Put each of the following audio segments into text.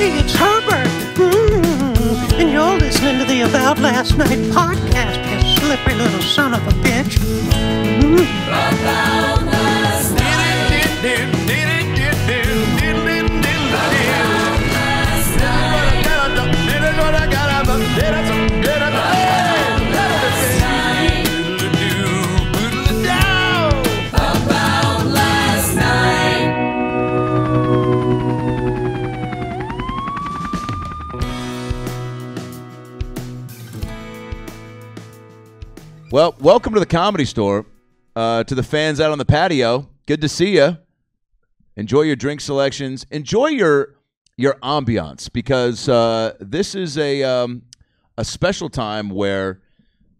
Hey, it's Herbert, and you're listening to the About Last Night Podcast, you slippery little son of a bitch. About Last Night. Well, welcome to the Comedy Store, to the fans out on the patio. Good to see you. Enjoy your drink selections. Enjoy your ambiance, because this is a special time where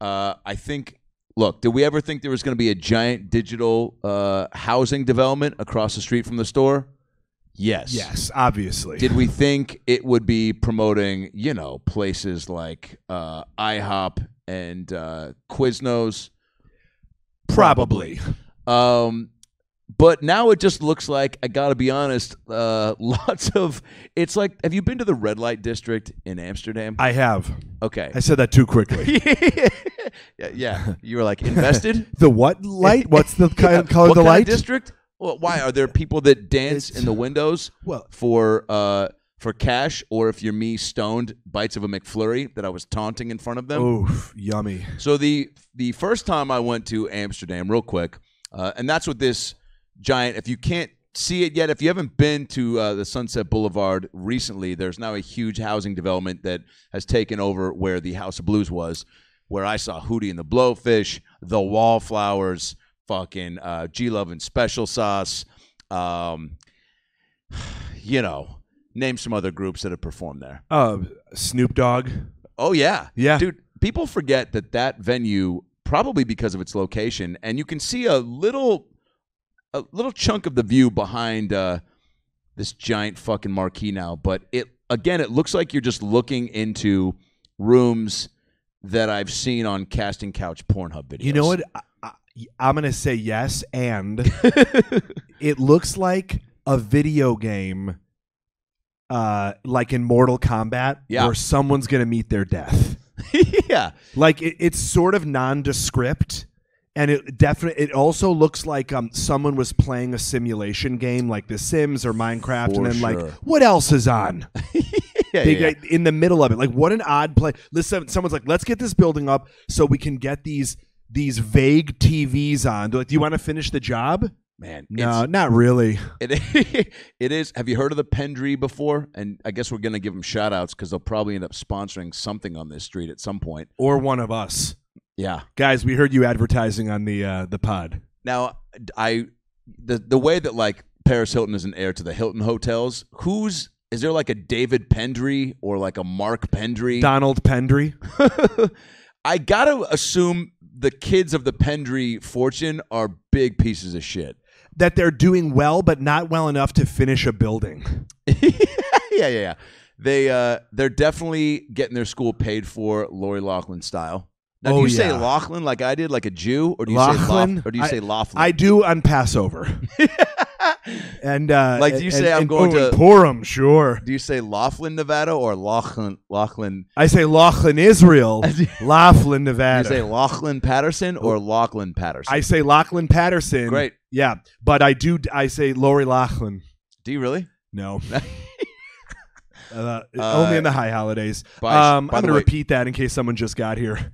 I think, look, did we ever think there was going to be a giant digital housing development across the street from the store? Yes. Yes, obviously. Did we think it would be promoting, you know, places like IHOP and Quiznos? Probably. But now it just looks like, I gotta be honest, lots of, it's like, have you been to the red light district in Amsterdam? I have. Okay. I said that too quickly. Yeah. You were like, invested? The what light? What's the color of the light? What kind of district? Well, why? Are there people that dance in the windows for cash, or if you're me, stoned, bites of a McFlurry that I was taunting in front of them? Oof, yummy. So the first time I went to Amsterdam, real quick, and that's what this giant, if you can't see it yet, if you haven't been to the Sunset Boulevard recently, there's now a huge housing development that has taken over where the House of Blues was, where I saw Hootie and the Blowfish, the Wallflowers, fucking G-Love and Special Sauce, you know. Name some other groups that have performed there. Snoop Dogg. Oh, yeah. Yeah. Dude, people forget that venue, probably because of its location, and you can see a little chunk of the view behind this giant fucking marquee now, but it looks like you're just looking into rooms that I've seen on casting couch Pornhub videos. You know what? I'm going to say yes, and it looks like a video game. Like in Mortal Kombat, yeah, where someone's going to meet their death. Yeah. Like, it's sort of nondescript, and it also looks like someone was playing a simulation game like The Sims or Minecraft, and then, like, what else is on? In the middle of it. Like, what an odd play. Listen, someone's like, let's get this building up so we can get these vague TVs on. They're like, do you want to finish the job? Man, no, not really. It is. Have you heard of the Pendry before? And I guess we're going to give them shout outs because they'll probably end up sponsoring something on this street at some point. Or one of us. Yeah. Guys, we heard you advertising on the pod. Now, the way that, like, Paris Hilton is an heir to the Hilton hotels, is there like a David Pendry or like a Mark Pendry? Donald Pendry? I got to assume the kids of the Pendry fortune are big pieces of shit. That they're doing well, but not well enough to finish a building. Yeah. They're definitely getting their school paid for, Lori Loughlin style. Now, do you say Loughlin like I did, like a Jew, or do you Loughlin, say, or do you say Loughlin? I do on Passover. And like, do you say I'm going to Purim? Sure. Do you say Laughlin, Nevada, or Laughlin? I say Laughlin, Israel. Laughlin, Nevada. You say Laughlin Patterson or Laughlin Patterson? I say Laughlin Patterson. Great. Yeah, but I say Lori Loughlin. Do you really? No. Only in the high holidays. I'm going to repeat that in case someone just got here.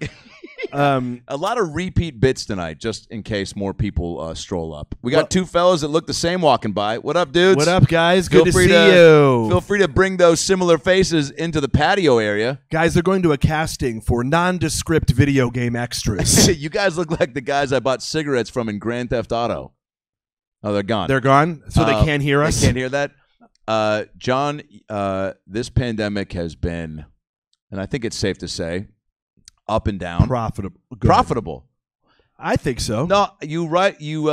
A lot of repeat bits tonight, just in case more people stroll up. We got two fellas that look the same walking by. What up, dudes? What up, guys? Good to see you. Feel free to bring those similar faces into the patio area. Guys, they're going to a casting for nondescript video game extras. You guys look like the guys I bought cigarettes from in Grand Theft Auto. Oh, they're gone. They're gone? So they can't hear us? They can't hear that? John, this pandemic has been, and I think it's safe to say, up and down. Profitable. I think so. No, you're right. You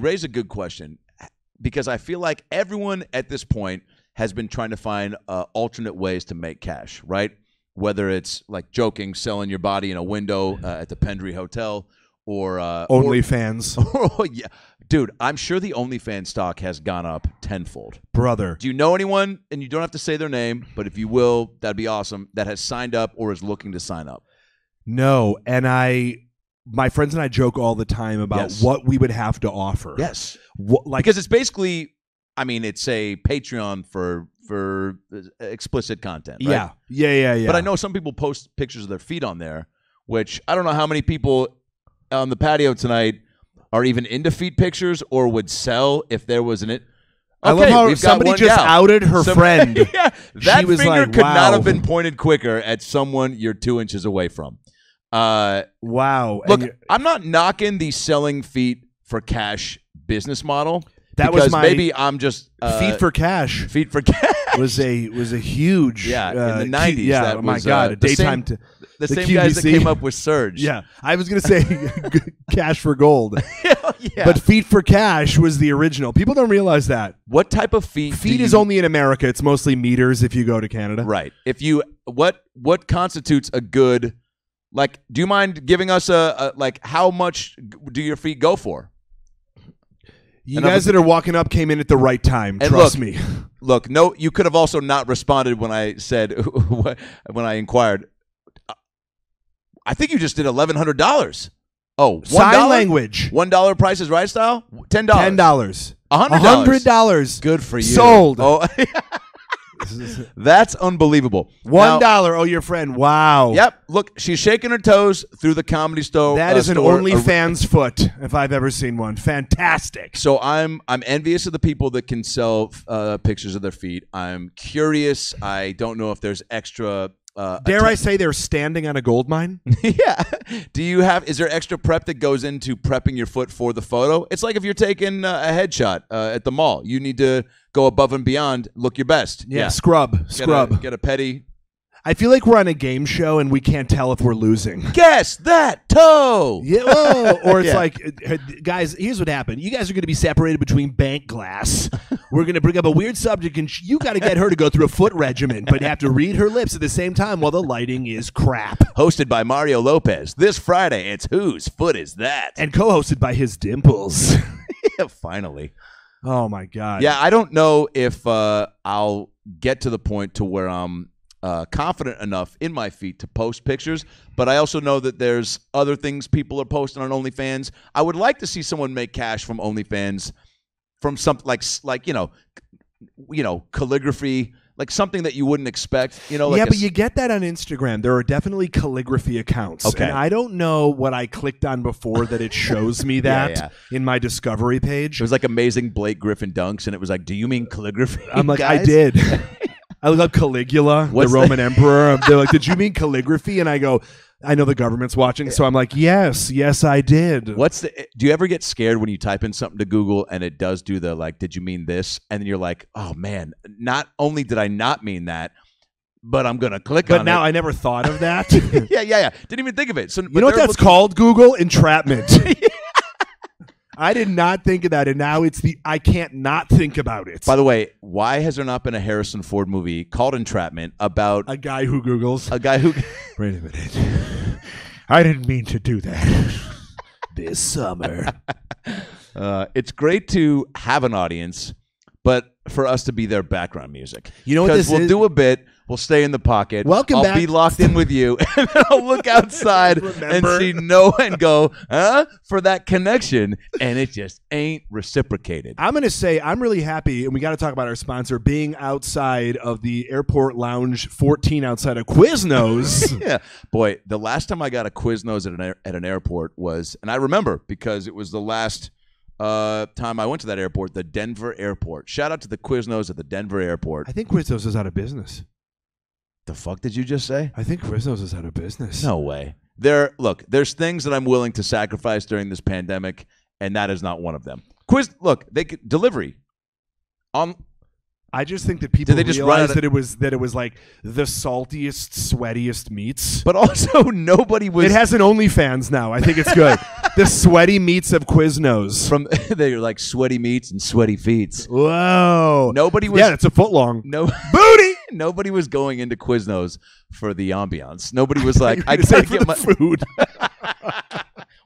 raise a good question, because I feel like everyone at this point has been trying to find alternate ways to make cash, right? Whether it's, like, joking, selling your body in a window at the Pendry Hotel, or OnlyFans. Oh yeah, dude, I'm sure the OnlyFans stock has gone up tenfold. Brother, do you know anyone? And you don't have to say their name, but if you will, that'd be awesome. That has signed up or is looking to sign up. No, and my friends and I joke all the time about what we would have to offer. Yes, what, like, because it's basically, I mean, it's a Patreon for explicit content. Right? Yeah. But I know some people post pictures of their feet on there, which I don't know how many people on the patio tonight are even into feet pictures or would sell if there was an it. Okay, I love how somebody just outed her friend. Yeah, that she was finger like, could not have been pointed quicker at someone you're 2 inches away from. Wow. Look, I'm not knocking the selling feet for cash business model. That was my maybe I'm just feet for cash. Feet for cash was a huge in the 90s. Yeah, that was, my God, a daytime. The same guys that came up with Surge. Yeah, I was gonna say cash for gold. Yeah. But feet for cash was the original. People don't realize that. What type of feet? Feet is only in America. It's mostly meters if you go to Canada. Right. If you what constitutes a good, like, do you mind giving us a like, how much do your feet go for? You guys that are walking up came in at the right time. Trust me. Look, no, you could have also not responded when I said when I inquired. I think you just did $1,100. Oh, $1? Sign language. $1 Price is Right style? $10. $10. $100. Good for you. Sold. Oh, that's unbelievable. $1. Now, oh, your friend. Wow. Yep. Look, she's shaking her toes through the Comedy Store. That is an OnlyFans foot, if I've ever seen one. Fantastic. So I'm envious of the people that can sell pictures of their feet. I'm curious. I don't know if there's extra. Dare I say they're standing on a gold mine? Yeah. Is there extra prep that goes into prepping your foot for the photo? It's like if you're taking a headshot at the mall. You need to go above and beyond, look your best. Yeah, scrub. Get a petty. I feel like we're on a game show and we can't tell if we're losing. Guess that toe. Yeah. Whoa. Or it's like, guys, here's what happened. You guys are going to be separated between bank glass. We're going to bring up a weird subject and you got to get her to go through a foot regimen, but have to read her lips at the same time while the lighting is crap. Hosted by Mario Lopez. This Friday, it's Whose Foot Is That? And co-hosted by his dimples. Yeah, finally. Oh, my God. Yeah, I don't know if I'll get to the point to where I'm confident enough in my feet to post pictures, but I also know that there's other things people are posting on OnlyFans. I would like to see someone make cash from OnlyFans, from something like you know, calligraphy, like something that you wouldn't expect. You know, like but you get that on Instagram. There are definitely calligraphy accounts. Okay, and I don't know what I clicked on before that it shows me that in my discovery page. It was like amazing Blake Griffin dunks, and it was like, do you mean calligraphy? I'm like, guys? I did. I look up Caligula, the Roman emperor. They're like, did you mean calligraphy? And I go, I know the government's watching, so I'm like, yes, I did. Do you ever get scared when you type in something to Google and it does do the, like, did you mean this? And then you're like, oh, man, not only did I not mean that, but I'm going to click on it. But now I never thought of that. Yeah. Didn't even think of it. So, you know what that's called, Google? Entrapment. I did not think of that, and now it's I can't not think about it. By the way, why has there not been a Harrison Ford movie called Entrapment about a guy who Googles? A guy who... Wait a minute. I didn't mean to do that this summer. It's great to have an audience, but for us to be their background music. You know what this is? Because we'll do a bit... We'll stay in the pocket. Welcome back. I'll be locked in with you. And then I'll look outside and see no and go, huh? For that connection. And it just ain't reciprocated. I'm going to say I'm really happy, and we got to talk about our sponsor, being outside of the Airport Lounge 14 outside of Quiznos. Yeah. Boy, the last time I got a Quiznos at an airport was, and I remember because it was the last time I went to that airport, the Denver airport. Shout out to the Quiznos at the Denver airport. I think Quiznos is out of business. The fuck did you just say? I think Quiznos is out of business. No way. Look, there's things that I'm willing to sacrifice during this pandemic, and that is not one of them. Look, they could delivery. I just think that people realized that it was like the saltiest, sweatiest meats. But also nobody was. It has an OnlyFans now. I think it's good. The sweaty meats of Quiznos. They're like sweaty meats and sweaty feets. Whoa. Nobody was. Yeah, it's a foot long. No booty. Nobody was going into Quiznos for the ambiance. Nobody was like, I gotta get my food.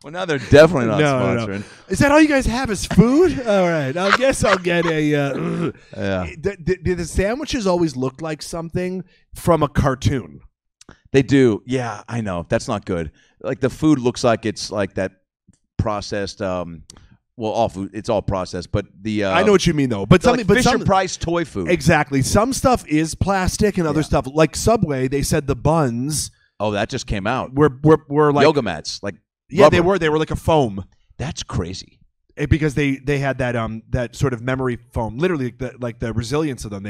Well, now they're definitely not sponsoring. No. Is that all you guys have is food? All right. I guess I'll get a... yeah. The sandwiches always look like something from a cartoon. They do. Yeah, I know. That's not good. Like the food looks like it's like that processed... Well, all food, it's all processed, but the... I know what you mean, though. But some, like Fisher-Price toy food. Exactly. Some stuff is plastic and other stuff. Like Subway, they said the buns... Oh, that just came out. We're like... Yoga mats. Like rubber. They were like a foam. That's crazy. Because they had that that sort of memory foam. Literally, like the resilience of them,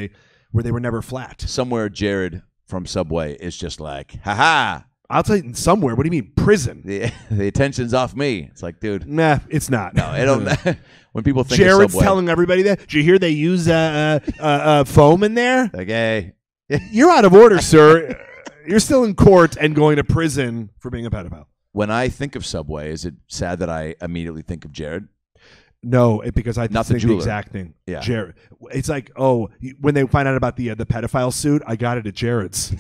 where they were never flat. Somewhere Jared from Subway is just like, ha-ha. I'll tell you, somewhere. What do you mean, prison? The attention's off me. It's like, dude. Nah, it's not. No, it don't. When people think Jared's of Subway, telling everybody that. Did you hear they use foam in there? Like, hey, you're out of order, sir. You're still in court and going to prison for being a pedophile. When I think of Subway, is it sad that I immediately think of Jared? No, because I think the exact thing. Yeah. Jared. It's like, oh, when they find out about the pedophile suit, I got it at Jared's.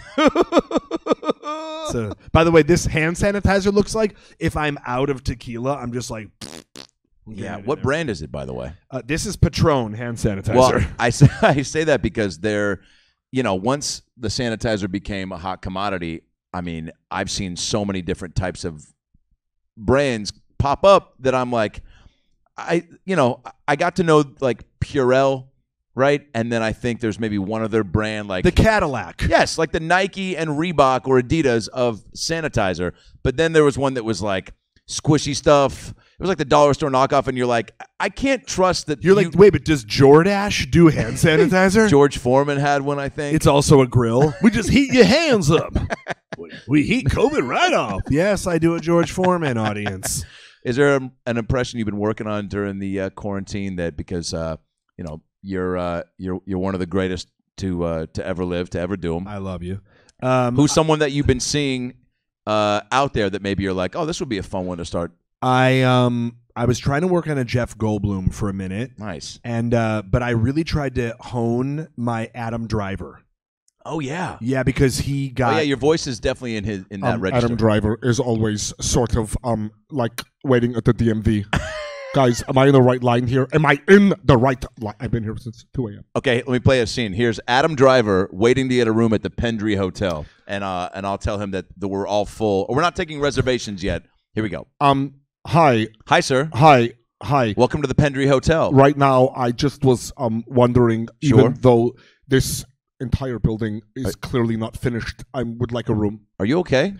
So, by the way, this hand sanitizer looks like if I'm out of tequila, I'm just like... Yeah, what brand is it, by the way? This is Patron hand sanitizer. Well, I say that because they're... You know, once the sanitizer became a hot commodity, I mean, I've seen so many different types of brands pop up that I'm like... I got to know, like, Purell, right? And then I think there's maybe one other brand, like... The Cadillac. Yes, like the Nike and Reebok or Adidas of sanitizer. But then there was one that was, like, squishy stuff. It was like the dollar store knockoff, and you're like, I can't trust that... You're like, wait, but does Jordache do hand sanitizer? George Foreman had one, I think. It's also a grill. We just heat your hands up. We heat COVID right off. Yes, I do a George Foreman audience. Is there an impression you've been working on during the quarantine that because you know you're one of the greatest to ever live, to ever do them? I love you. Who's someone that you've been seeing out there that maybe you're like, oh, this would be a fun one to start? I was trying to work on a Jeff Goldblum for a minute. Nice. And but I really tried to hone my Adam Driver. Oh yeah, yeah, because he got... Oh, yeah, your voice is definitely in that register. Adam Driver is always sort of like waiting at the DMV. Guys, am I in the right line here? Am I in the right line? I've been here since 2 a.m. Okay, let me play a scene. Here's Adam Driver waiting to get a room at the Pendry Hotel, and I'll tell him that we're all full. Or we're not taking reservations yet. Here we go. Hi. Hi, sir. Hi. Hi. Welcome to the Pendry Hotel. Right now, I just was wondering, even though this entire building is clearly not finished, I would like a room. Are you okay?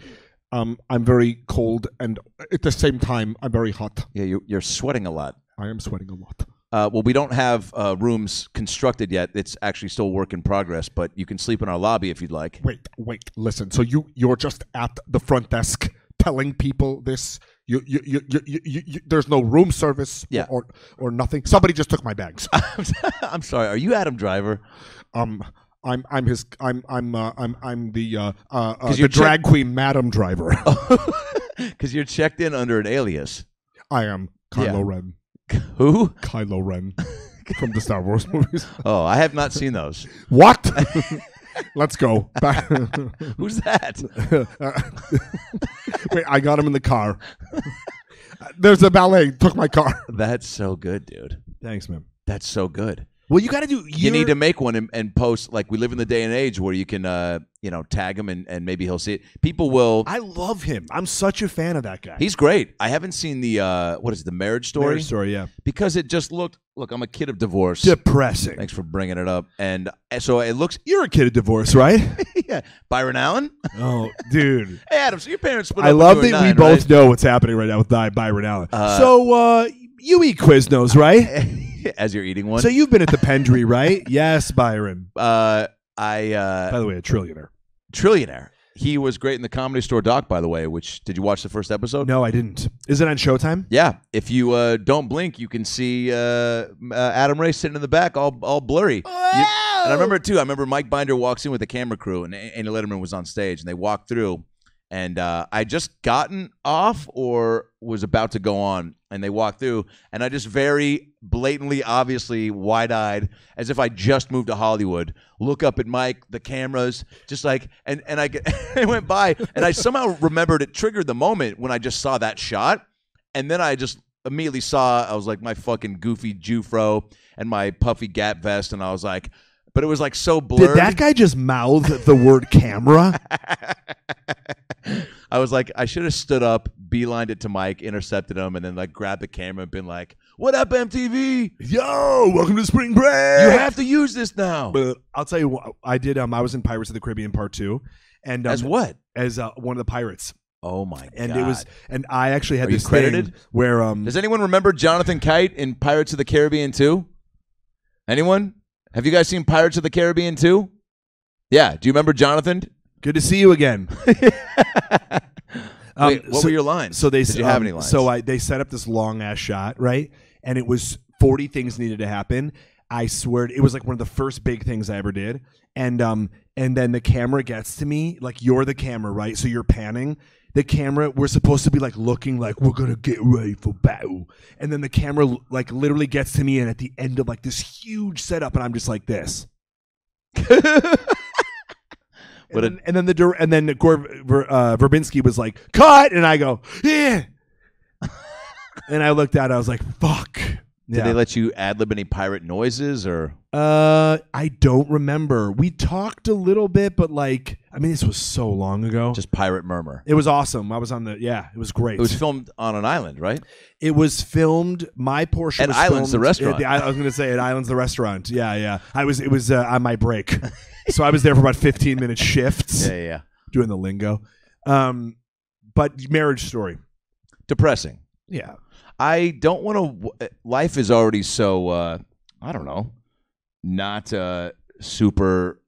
I'm very cold, and at the same time, I'm very hot. Yeah, you're sweating a lot. I am sweating a lot. Well, we don't have rooms constructed yet. It's actually still a work in progress, but you can sleep in our lobby if you'd like. Wait, listen. So you're just at the front desk telling people this? There's no room service, yeah, or nothing? Somebody just took my bags. I'm sorry. Are you Adam Driver? I'm the drag queen Madam Driver. Because you're checked in under an alias. I am Kylo Ren. Who? Kylo Ren from the Star Wars movies. Oh, I have not seen those. What? Let's go. Who's that? Wait, I got him in the car. There's a ballet took my car. That's so good, dude. Thanks, man. That's so good. Well, you got to do... You need to make one and post. Like, we live in the day and age where you can, tag him and maybe he'll see it. People will... I love him. I'm such a fan of that guy. He's great. I haven't seen the, what is it, the Marriage Story? Marriage Story, yeah. Because it just looked... Look, I'm a kid of divorce. Depressing. Thanks for bringing it up. And so it looks... You're a kid of divorce, right? Yeah. Byron Allen? Oh, dude. Hey, Adam, so your parents split up. I love that we both know what's happening right now with Byron Allen. You eat Quiznos, right? As you're eating one. So you've been at the Pendry, right? Yes, Byron. By the way, a trillionaire. Trillionaire. He was great in the Comedy Store doc, by the way, which... Did you watch the first episode? No, I didn't. Is it on Showtime? Yeah. If you don't blink, you can see Adam Ray sitting in the back all blurry. And I remember it, too. I remember Mike Binder walks in with the camera crew, and Andy Letterman was on stage, and they walked through. And I just gotten off or was about to go on, and they walked through, and I just very blatantly, obviously, wide-eyed, as if I just moved to Hollywood, look up at Mike, the cameras, just like, and I it went by, and I somehow remembered it triggered the moment when I just saw that shot, And then I just immediately saw, I was like, my fucking goofy Jufro and my puffy Gap vest. And I was like, but it was like so blurred. Did that guy just mouth the word camera? I was like, I should have stood up, beelined it to Mike, intercepted him, and then like grabbed the camera and been like, what up, MTV? Yo, welcome to spring break. You have to use this now. But I'll tell you what, I did. I was in Pirates of the Caribbean Part 2. And, as what? As one of the pirates. Oh, my and God. It was, and I actually had this credited thing where... Does anyone remember Jonathan Kite in Pirates of the Caribbean 2? Anyone? Have you guys seen Pirates of the Caribbean 2? Yeah. Do you remember Jonathan? Good to see you again. Wait, what were your lines? So they did you have any lines? So they set up this long ass shot, right? And it was 40 things needed to happen. I swear it was like one of the first big things I ever did. And then the camera gets to me, like you're the camera, right? So you're panning. The camera, we're supposed to be like looking like we're gonna get ready for battle. And then the camera like literally gets to me and at the end of like this huge setup and I'm just like this. And then Verbinski was like, cut! And I go, yeah. And I looked out. I was like, fuck. Yeah. Did they let you ad-lib any pirate noises? Or? I don't remember. We talked a little bit, but like, I mean, this was so long ago. Just pirate murmur. It was awesome. I was on the, yeah, it was great. It was filmed on an island, right? It was filmed, my portion at was Islands, filmed, the restaurant. I was going to say, at Islands, the restaurant. Yeah, yeah. It was on my break. So I was there for about 15-minute shifts. Yeah. Doing the lingo. But Marriage Story. Depressing. Yeah. I don't want to... Life is already so, I don't know, not super,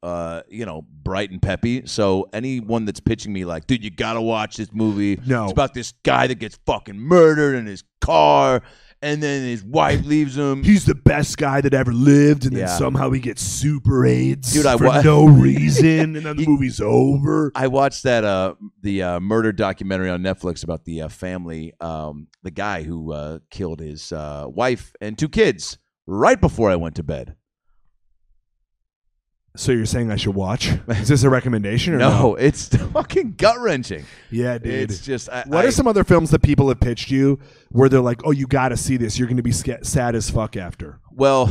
you know, bright and peppy. So anyone that's pitching me like, dude, you got to watch this movie. No. It's about this guy that gets fucking murdered in his car. And then his wife leaves him. He's the best guy that ever lived, and then somehow he gets super AIDS for no reason, and then the movie's over. I watched that the murder documentary on Netflix about the family, the guy who killed his wife and two kids right before I went to bed. So you're saying I should watch? Is this a recommendation? Or no, it's fucking gut-wrenching. Yeah, dude. It's just. What are some other films that people have pitched you where they're like, oh, you got to see this. You're going to be sad as fuck after. Well,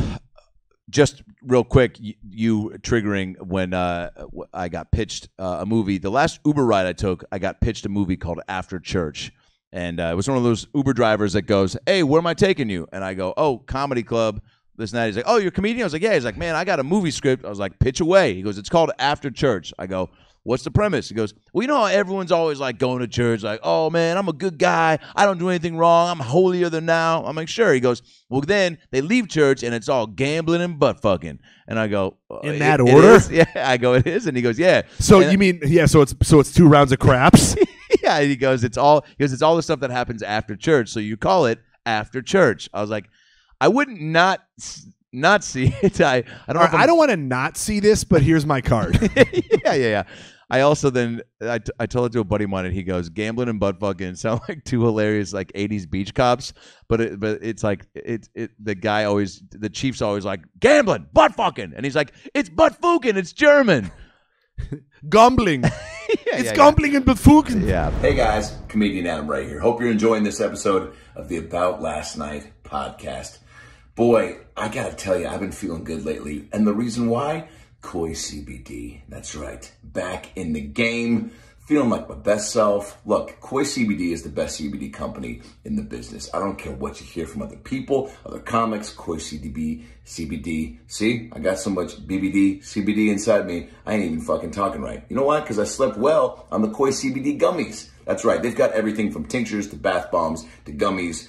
just real quick, you triggering when I got pitched a movie. The last Uber ride I took, I got pitched a movie called After Church. And it was one of those Uber drivers that goes, hey, where am I taking you? And I go, oh, comedy club. This night, he's like, oh, you're a comedian? I was like, yeah. He's like, man, I got a movie script. I was like, pitch away. He goes, it's called After Church. I go, what's the premise? He goes, well, you know how everyone's always like going to church, like, oh, man, I'm a good guy. I don't do anything wrong. I'm holier than now. I'm like, sure. He goes, well, then they leave church, and it's all gambling and butt-fucking. And I go, in that order? Yeah, I go, it is? And he goes, yeah. So you mean, yeah, so it's 2 rounds of craps? Yeah, he goes, it's all the stuff that happens after church, so you call it After Church. I was like, I wouldn't not see it. I don't want to not see this, but here's my card. Yeah. I also then I told it to a buddy of mine, and he goes, "Gambling and butt fucking sound like two hilarious like '80s beach cops," but it's like the guy always, the chief's always like gambling, butt fucking, and he's like, "It's butt fucking, it's German." Gumbling. Gumbling and befugen. Yeah. Hey guys, comedian Adam right here. Hope you're enjoying this episode of the About Last Night Podcast. Boy, I gotta tell you, I've been feeling good lately. And the reason why? Koi CBD. That's right. Back in the game. Feeling like my best self. Look, Koi CBD is the best CBD company in the business. I don't care what you hear from other people, other comics, Koi CBD. See, I got so much BBD, CBD inside me, I ain't even fucking talking right. You know why? Because I slept well on the Koi CBD gummies. That's right. They've got everything from tinctures to bath bombs to gummies.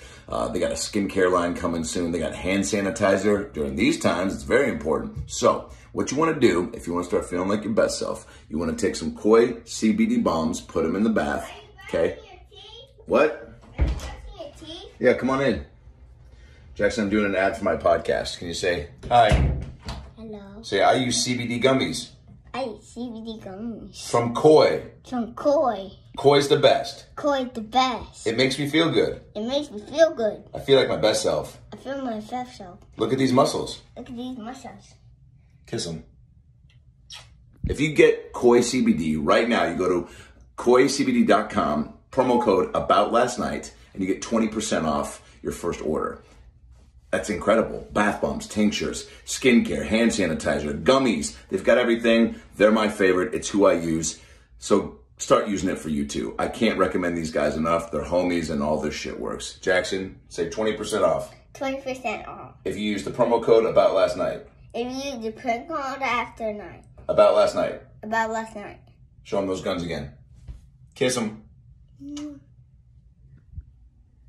They got a skincare line coming soon. They got hand sanitizer during these times. It's very important. So what you want to do, if you want to start feeling like your best self, you want to take some Koi CBD bombs, put them in the bath. Okay. What? Yeah, come on in. Jackson, I'm doing an ad for my podcast. Can you say hi? Hello. Say, I use CBD gummies. I use CBD gummies. From Koi. From Koi. Koi's the best. Koi's the best. It makes me feel good. It makes me feel good. I feel like my best self. I feel my best self. Look at these muscles. Look at these muscles. Kiss them. If you get Koi CBD right now, you go to KoiCBD.com, promo code AboutLastNight. and you get 20% off your first order. That's incredible. Bath bombs, tinctures, skincare, hand sanitizer, gummies. They've got everything. They're my favorite. It's who I use. So start using it for you too. I can't recommend these guys enough. They're homies and all this shit works. Jackson, say 20% off. 20% off. If you use the promo code About Last Night. If you use the promo code After Night. About Last Night. About Last Night. Show them those guns again. Kiss them.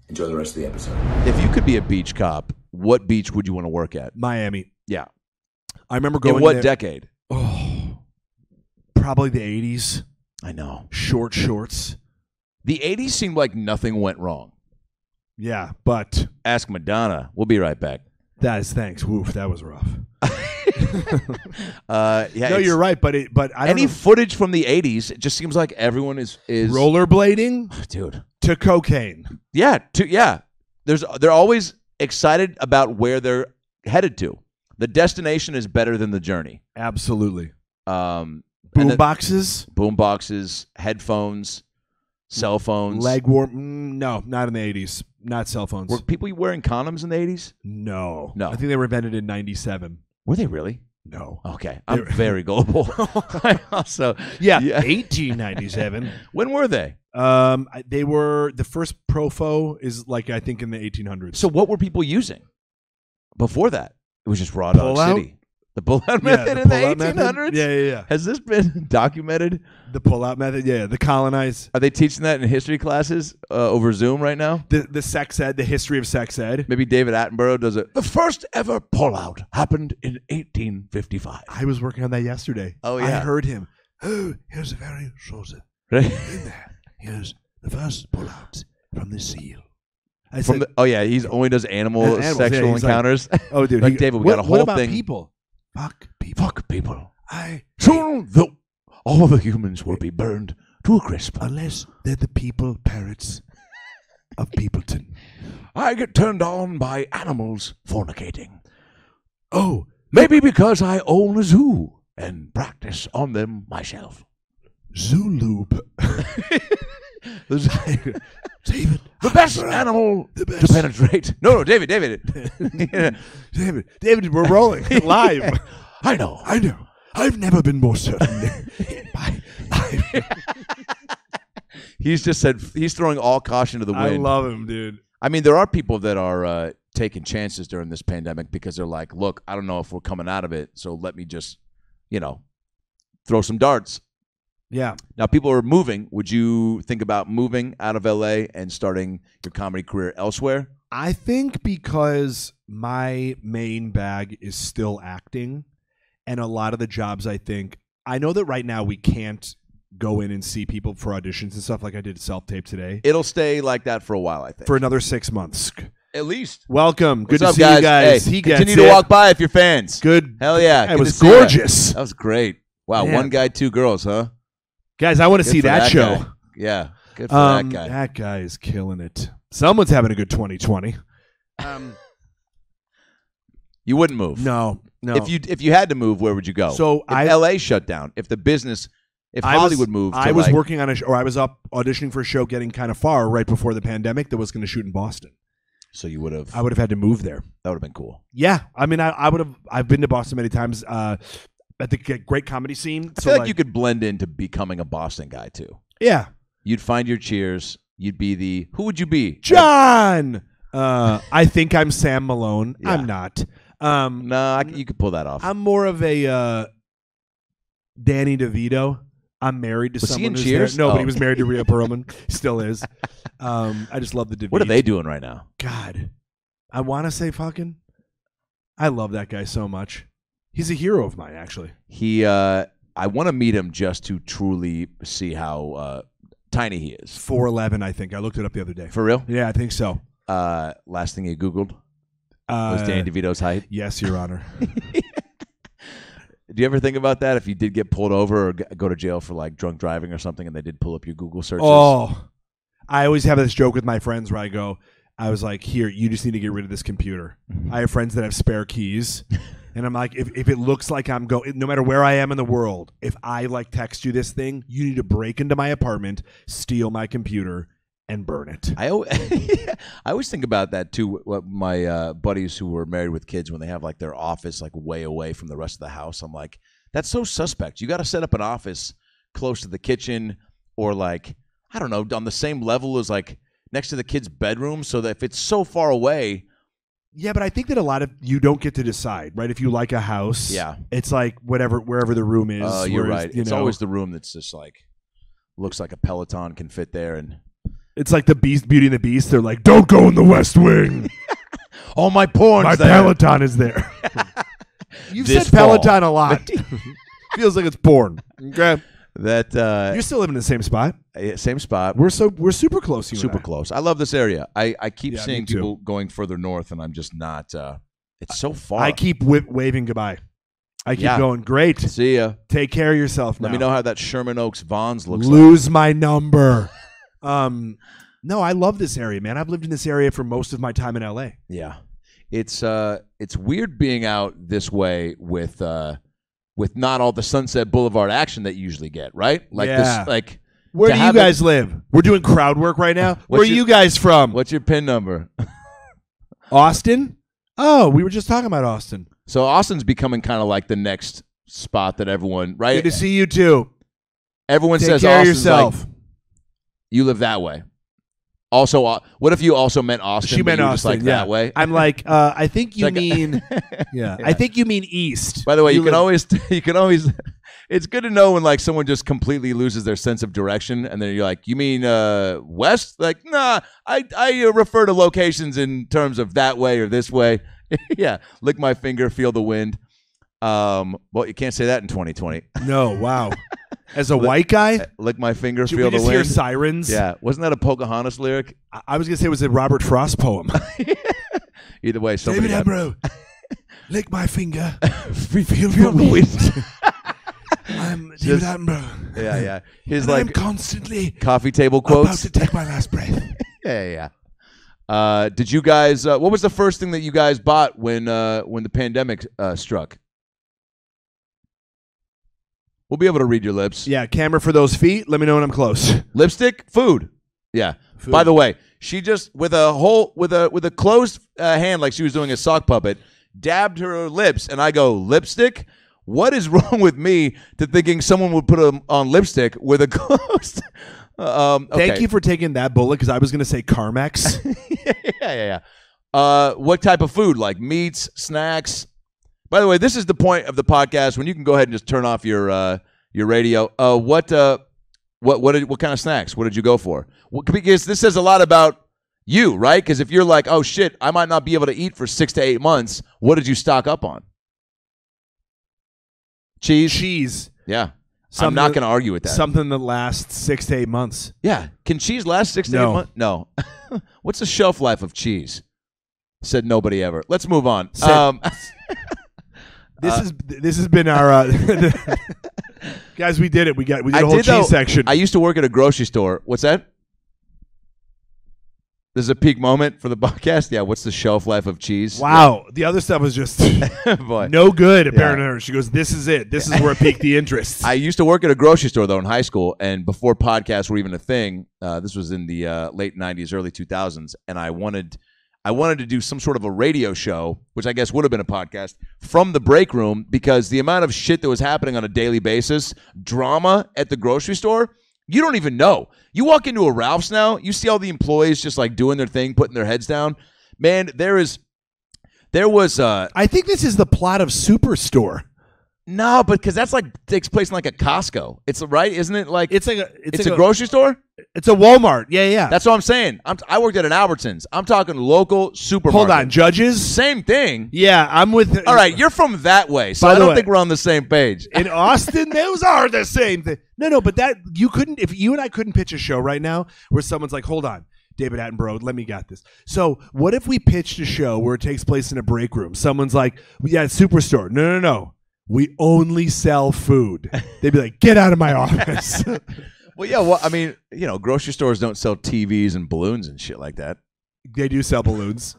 Enjoy the rest of the episode. If you could be a beach cop, what beach would you want to work at? Miami. Yeah. I remember going in what there, decade? Oh, probably the 80s. I know. Short shorts. The 80s seemed like nothing went wrong. Yeah, but... Ask Madonna. We'll be right back. That is thanks. Woof, that was rough. Yeah, no, you're right, but I don't know. Footage from the 80s, it just seems like everyone is rollerblading, dude, to cocaine. Yeah, they're always excited about where they're headed to. The destination is better than the journey. Absolutely. Boom boxes, headphones, cell phones, leg warm. No, not in the 80s. Not cell phones. Were people wearing condoms in the 80s? No. No. I think they were invented in 97. Were they really? No. Okay. I'm very gullible. Also, yeah. 1897. When were they? They were, the first Profo is like, I think in the 1800s. So what were people using before that? It was just raw dog city. The pullout method in the 1800s? Yeah. Has this been documented? The pullout method, yeah. The colonize. Are they teaching that in history classes over Zoom right now? The sex ed, the history of sex ed. Maybe David Attenborough does it. The first ever pullout happened in 1855. I was working on that yesterday. Oh, yeah. I heard him. Oh, here's a very short. Right? In there, here's the first pullout from the seal. I said, he only does animals, sexual encounters. Like, oh, dude. Like, David, we got a whole thing. What about people? Fuck people. Soon all the humans will be burned to a crisp. Unless they're the people parrots of Peopleton. I get turned on by animals fornicating. Oh, maybe because I own a zoo and practice on them myself. Zooloop. David, the best animal to penetrate. No, David. Yeah. David, we're rolling live. I know. I've never been more certain in my life. He's just said he's throwing all caution to the wind. I love him, dude. I mean, there are people that are taking chances during this pandemic because they're like, look, I don't know if we're coming out of it, so let me just, throw some darts. Yeah. Now, people are moving. Would you think about moving out of LA and starting your comedy career elsewhere? I think because my main bag is still acting, and a lot of the jobs I know that right now we can't go in and see people for auditions and stuff like I did self-tape today. It'll stay like that for a while, I think. For another 6 months. At least. Welcome. Good to see you guys. Hey, continue to walk by if you're fans. Good. Hell yeah. It was gorgeous. That was great. Wow. Man. One guy, two girls, huh? Guys, I want to see that show. Guy. Yeah, good for that guy. That guy is killing it. Someone's having a good 2020. You wouldn't move. No. If you had to move, where would you go? So LA shut down. I was up auditioning for a show, getting kind of far right before the pandemic that was going to shoot in Boston. So you would have. I would have had to move there. That would have been cool. Yeah, I mean, I would have. I've been to Boston many times. At the great comedy scene. I feel like you could blend into becoming a Boston guy, too. Yeah. You'd find your cheers. You'd be the... Who would you be? John! I think I'm Sam Malone. Yeah. I'm not. You could pull that off. I'm more of a Danny DeVito. I'm married to someone who's Cheers? There. No, but he was married to Rhea Perlman. Still is. I just love the DeVito. What are they doing right now? God. I want to say fucking... I love that guy so much. He's a hero of mine, actually. I want to meet him just to truly see how tiny he is. 4'11", I think. I looked it up the other day. For real? Yeah, I think so. Last thing you Googled was Danny DeVito's height? Yes, Your Honor. Do you ever think about that? If you did get pulled over or go to jail for like drunk driving or something and they did pull up your Google searches? Oh, I always have this joke with my friends where I go, I was like, here, you just need to get rid of this computer. Mm-hmm. I have friends that have spare keys. And I'm like, if it looks like I'm going, no matter where I am in the world, if I like text you this thing, you need to break into my apartment, steal my computer, and burn it. I always think about that too. What my buddies who were married with kids, when they have like their office like way away from the rest of the house, I'm like, that's so suspect. You got to set up an office close to the kitchen, or like, I don't know, on the same level as like next to the kids' bedroom, so that if it's so far away. Yeah, but I think that a lot of you don't get to decide, right? If you like a house, yeah, it's like whatever, wherever the room is. Oh, you're right. It's always the room that's just like looks like a Peloton can fit there, and it's like the Beast, Beauty and the Beast. They're like, "Don't go in the West Wing." All my porn's there. My Peloton is there. You've said Peloton a lot. Feels like it's porn. Okay. That you're still living in the same spot. Same spot. We're super close. Super close. I love this area. I keep seeing people going further north, and I'm just not. It's so far. I keep waving goodbye. I keep going. Great. See ya. Take care of yourself. Now. Let me know how that Sherman Oaks Vons looks. Lose my number. No, I love this area, man. I've lived in this area for most of my time in L.A. Yeah, it's weird being out this way with. With not all the Sunset Boulevard action that you usually get, right? Like this, like where do you guys live? We're doing crowd work right now. Where are you guys from? What's your PIN number? Austin? Oh, we were just talking about Austin. So Austin's becoming kind of like the next spot that everyone, right? Good to see you too. Everyone says Austin's like, you live that way. Also, what if you also meant Austin? She meant Austin, like that way. I'm like, I think you mean, I think you mean East. By the way, you can always. It's good to know when like someone just completely loses their sense of direction, and then you're like, you mean West? Like, nah, I refer to locations in terms of that way or this way. Yeah, lick my finger, feel the wind. Well, you can't say that in 2020. No, wow. As a white guy? Lick my finger, feel the wind. Did we just hear sirens? Yeah. Wasn't that a Pocahontas lyric? I was going to say it was a Robert Frost poem. Either way. David Attenborough, lick my finger, feel the wind. I'm David Attenborough. Yeah, yeah. His like I'm constantly coffee table quotes. About to take my last breath. Yeah. Did you guys, what was the first thing that you guys bought when the pandemic struck? We'll be able to read your lips. Yeah, camera for those feet. Let me know when I'm close. Lipstick, food. Yeah. Food. By the way, she just with a closed hand, like she was doing a sock puppet, dabbed her lips, and I go, lipstick? What is wrong with me to thinking someone would put on lipstick with a closed? Okay. Thank you for taking that bullet because I was going to say Carmex. Yeah. What type of food? Like meats, snacks. By the way, this is the point of the podcast when you can go ahead and just turn off your radio. What kind of snacks? What did you go for? Because this says a lot about you, right? Because if you're like, oh shit, I might not be able to eat for 6 to 8 months. What did you stock up on? Cheese. Cheese. Yeah. I'm not going to argue with that. Something that lasts 6 to 8 months. Yeah. Can cheese last 6 to 8 months? No. What's the shelf life of cheese? Said nobody ever. Let's move on. This has been our guys. We did it. We did a whole cheese section. I used to work at a grocery store. What's that? This is a peak moment for the podcast. Yeah. What's the shelf life of cheese? Wow. Yeah. The other stuff was just no good. Apparently, She goes, "This is it. This is where it peaked the interest." I used to work at a grocery store though in high school, and before podcasts were even a thing. This was in the late '90s, early 2000s, and I wanted to do some sort of a radio show, which I guess would have been a podcast, from the break room because the amount of shit that was happening on a daily basis, drama at the grocery store, you don't even know. You walk into a Ralph's now, you see all the employees just like doing their thing, putting their heads down. Man, there was. I think this is the plot of Superstore. No, but because that's like takes place in like a Costco. It's right, isn't it? Like it's like a grocery store. It's a Walmart. Yeah. That's what I'm saying. I worked at an Albertsons. I'm talking local supermarket. Hold on, judges. Same thing. Yeah, I'm with. All right, you're from that way, so I don't think we're on the same page. In Austin, those are the same thing. No, but that you couldn't. If you and I couldn't pitch a show right now, where someone's like, hold on. David Attenborough, let me get this. So what if we pitched a show where it takes place in a break room? Someone's like, yeah, it's Superstore. No. We only sell food. They'd be like, get out of my office. Well, yeah. Well, I mean, grocery stores don't sell TVs and balloons and shit like that. They do sell balloons.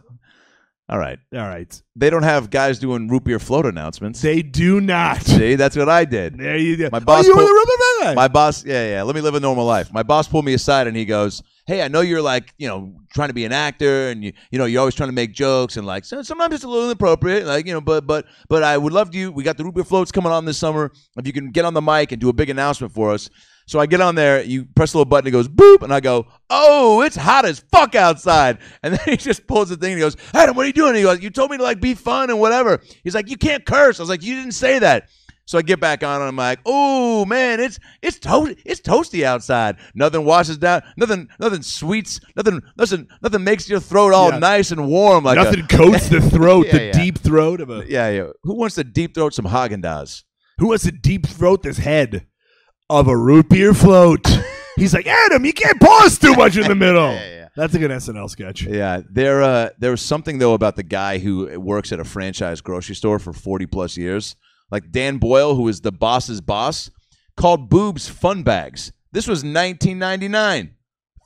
All right. They don't have guys doing root beer float announcements. They do not. See, that's what I did. There you go. My boss. Oh, you were the root beer guy. My boss. Yeah. Let me live a normal life. My boss pulled me aside and he goes, hey, I know you're like, you know, trying to be an actor and you know, you're always trying to make jokes and like, so sometimes it's a little inappropriate, like, you know, but I would love you. We got the root beer floats coming on this summer. If you can get on the mic and do a big announcement for us. So I get on there, you press a little button, it goes boop, and I go, oh, it's hot as fuck outside. And then he just pulls the thing and he goes, Adam, what are you doing? And he goes, you told me to like be fun and whatever. He's like, you can't curse. I was like, you didn't say that. So I get back on and I'm like, oh man, it's toasty outside. Nothing washes down, nothing sweets, nothing makes your throat all nice and warm like nothing coats the throat, deep throat of a Who wants to deep throat some Haagen-Dazs? Who wants to deep throat this head of a root beer float? He's like, Adam, you can't pause too much in the middle. That's a good SNL sketch. Yeah, there was something though about the guy who works at a franchise grocery store for 40+ years. Like Dan Boyle, who is the boss's boss, called boobs fun bags. This was 1999.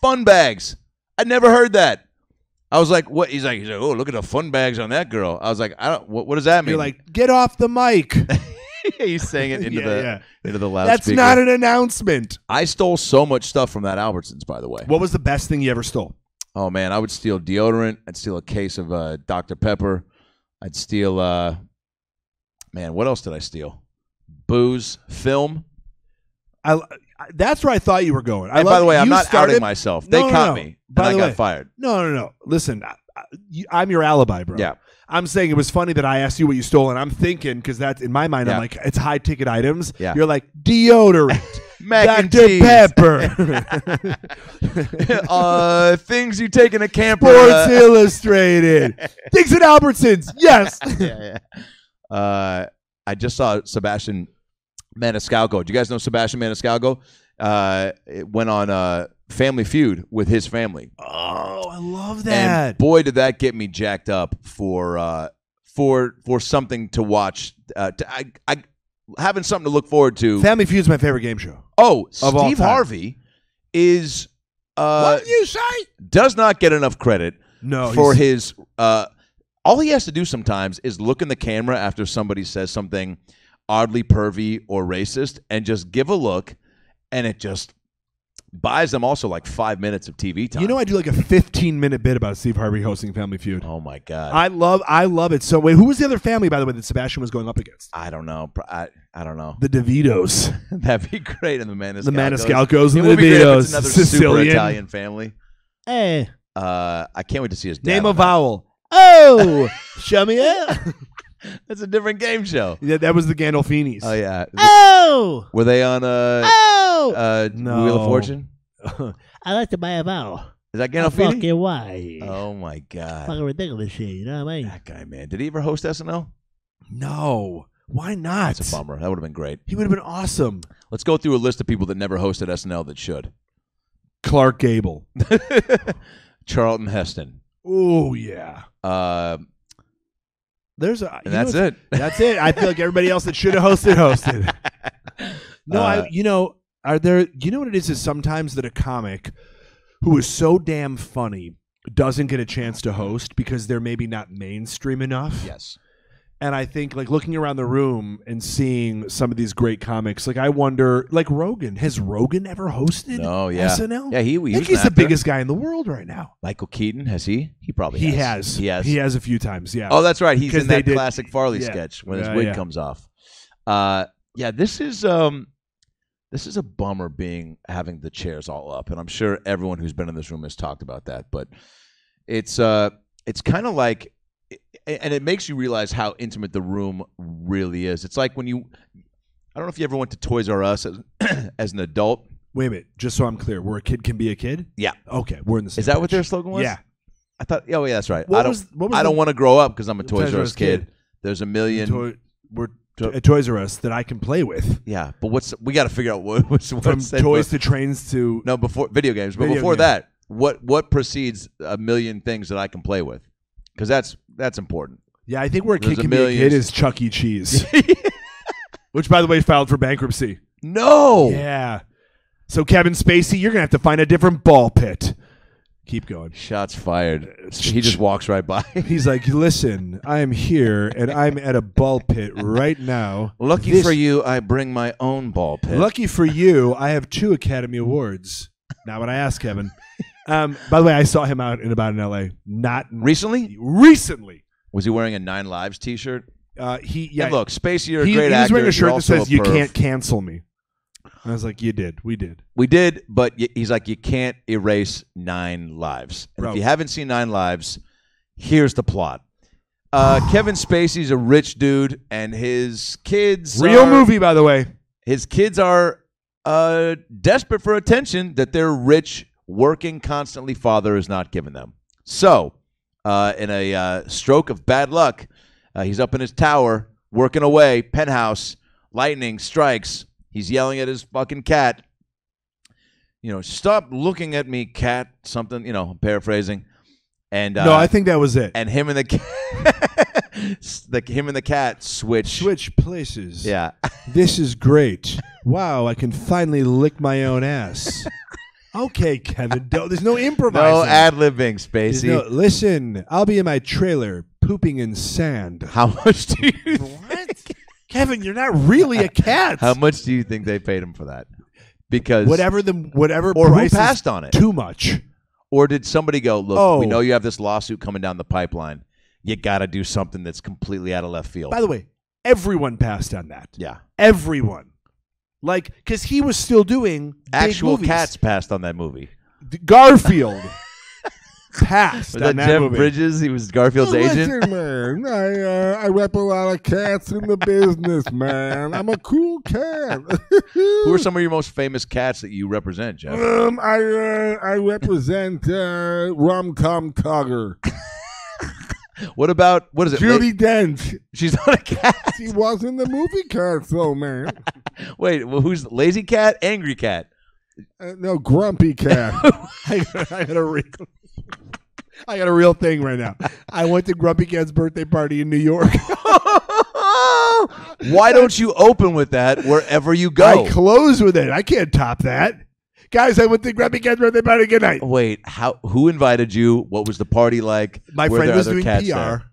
Fun bags. I'd never heard that. I was like, what? He's like, oh, look at the fun bags on that girl. I was like, I don't. What does that mean? You're like, get off the mic. He's saying it into the loudspeaker. That's not an announcement. I stole so much stuff from that Albertsons, by the way. What was the best thing you ever stole? Oh man, I would steal deodorant. I'd steal a case of Dr. Pepper. I'd steal. Man, what else did I steal? Booze, film. That's where I thought you were going. And by the way, I'm not outing myself. They caught me, and I got fired. No. Listen, I'm your alibi, bro. Yeah. I'm saying it was funny that I asked you what you stole, and I'm thinking, because that's in my mind, I'm like, it's high-ticket items. Yeah. You're like, deodorant. Dr. Pepper. Things you take in a camper. Sports Illustrated. Things at Albertsons. Yes. Yeah. I just saw Sebastian Maniscalco. Do you guys know Sebastian Maniscalco? It went on Family Feud with his family. Oh, I love that. And boy, did that get me jacked up for something to watch. I having something to look forward to. Family Feud is my favorite game show. Oh, Steve Harvey is what did you say? Does not get enough credit for his all he has to do sometimes is look in the camera after somebody says something oddly pervy or racist and just give a look, and it just buys them also like 5 minutes of TV time. You know, I do like a 15-minute bit about Steve Harvey hosting Family Feud. Oh, my God. I love it. So, wait, who was the other family, by the way, that Sebastian was going up against? I don't know. I don't know. The DeVitos. That'd be great. And the Maniscalcos. The Maniscalcos and the DeVitos. It's another Sicilian. Super Italian family. Hey. I can't wait to see his dad. Name a vowel. Oh, show me up. That's a different game show. Yeah, that was the Gandolfinis. Oh, yeah. Oh! Were they on Wheel of Fortune? I like to buy a vowel. Is that Gandolfini? Fucking why? Oh, my God. Fucking ridiculous shit, you know what I mean? That guy, man. Did he ever host SNL? No. Why not? That's a bummer. That would have been great. He would have been awesome. Let's go through a list of people that never hosted SNL that should. Clark Gable. Charlton Heston. Oh, yeah. That's it. That's it. I feel like everybody else that should have hosted. No, you know what it is sometimes that a comic who is so damn funny doesn't get a chance to host because they're maybe not mainstream enough. Yes. And I think like looking around the room and seeing some of these great comics, like I wonder, like Rogan, has Rogan ever hosted SNL? Yeah, he's the biggest guy in the world right now. Michael Keaton, has he? He probably has. He has a few times, yeah. Oh, that's right. He's in that classic Farley sketch when his wig comes off. This is a bummer having the chairs all up, and I'm sure everyone who's been in this room has talked about that, but it's kind of like. And it makes you realize how intimate the room really is. It's like when I don't know if you ever went to Toys R Us as an adult. Wait a minute, just so I'm clear, where a kid can be a kid? Yeah. Okay, we're in the same page. What their slogan was? Yeah. I thought, that's right. I don't want to grow up because I'm a Toys R Us kid. There's a million. At Toys R Us that I can play with. Yeah, but we got to figure out from toys to trains to. No, before video games. But before that, what precedes a million things that I can play with? Because that's important. Yeah, I think where a kid can be a kid is Chuck E. Cheese. Which, by the way, filed for bankruptcy. No! Yeah. So, Kevin Spacey, you're going to have to find a different ball pit. Keep going. Shots fired. He just walks right by. He's like, listen, I'm here, and I'm at a ball pit right now. Lucky for you, I bring my own ball pit. Lucky for you, I have 2 Academy Awards. Not what I asked, Kevin. By the way, I saw him out and about in L.A. Not recently. Recently, was he wearing a 9 Lives T-shirt? Yeah. And look, Spacey, you're a great actor. He was wearing a shirt that says "You can't cancel me." And I was like, "You did. We did. We did." But he's like, "You can't erase 9 Lives." And if you haven't seen 9 Lives, here's the plot. Kevin Spacey's a rich dude, and his kids movie, by the way. His kids are desperate for attention that their rich, working, constantly father is not giving them. So, in a stroke of bad luck, he's up in his tower, working away, penthouse, lightning strikes. He's yelling at his fucking cat. You know, stop looking at me, cat, something, you know, I'm paraphrasing. And, no, I think that was it. And him and the cat, him and the cat switch places. Yeah, this is great. Wow, I can finally lick my own ass. Okay, Kevin, there's no improvising, no ad-libbing, Spacey. No, listen, I'll be in my trailer pooping in sand. How much do you? What, Kevin? You're not really a cat. How much do you think they paid him for that? Because whatever or price who passed on it too much. Or did somebody go, look, we know you have this lawsuit coming down the pipeline. You got to do something that's completely out of left field. By the way, everyone passed on that. Yeah. Everyone. Like, because he was still doing actual big cats passed on that movie. Garfield passed on that Jeff movie. Bridges, he was Garfield's agent. Listen, man, I rep a lot of cats in the business, man. I'm a cool cat. Who are some of your most famous cats that you represent, Jeff? I represent Rom-Com Cogger. What about, what is it? Judi Dench. She's not a cat. She was in the movie Cats, though, man. Wait, well, who's Lazy Cat? Angry Cat? No, Grumpy Cat. I got a real thing right now. I went to Grumpy Cat's birthday party in New York. Why don't you open with that wherever you go? I close with it. I can't top that. Guys, I went to Grumpy Cat's birthday party. Good night. Wait, who invited you? What was the party like? My friend was doing PR.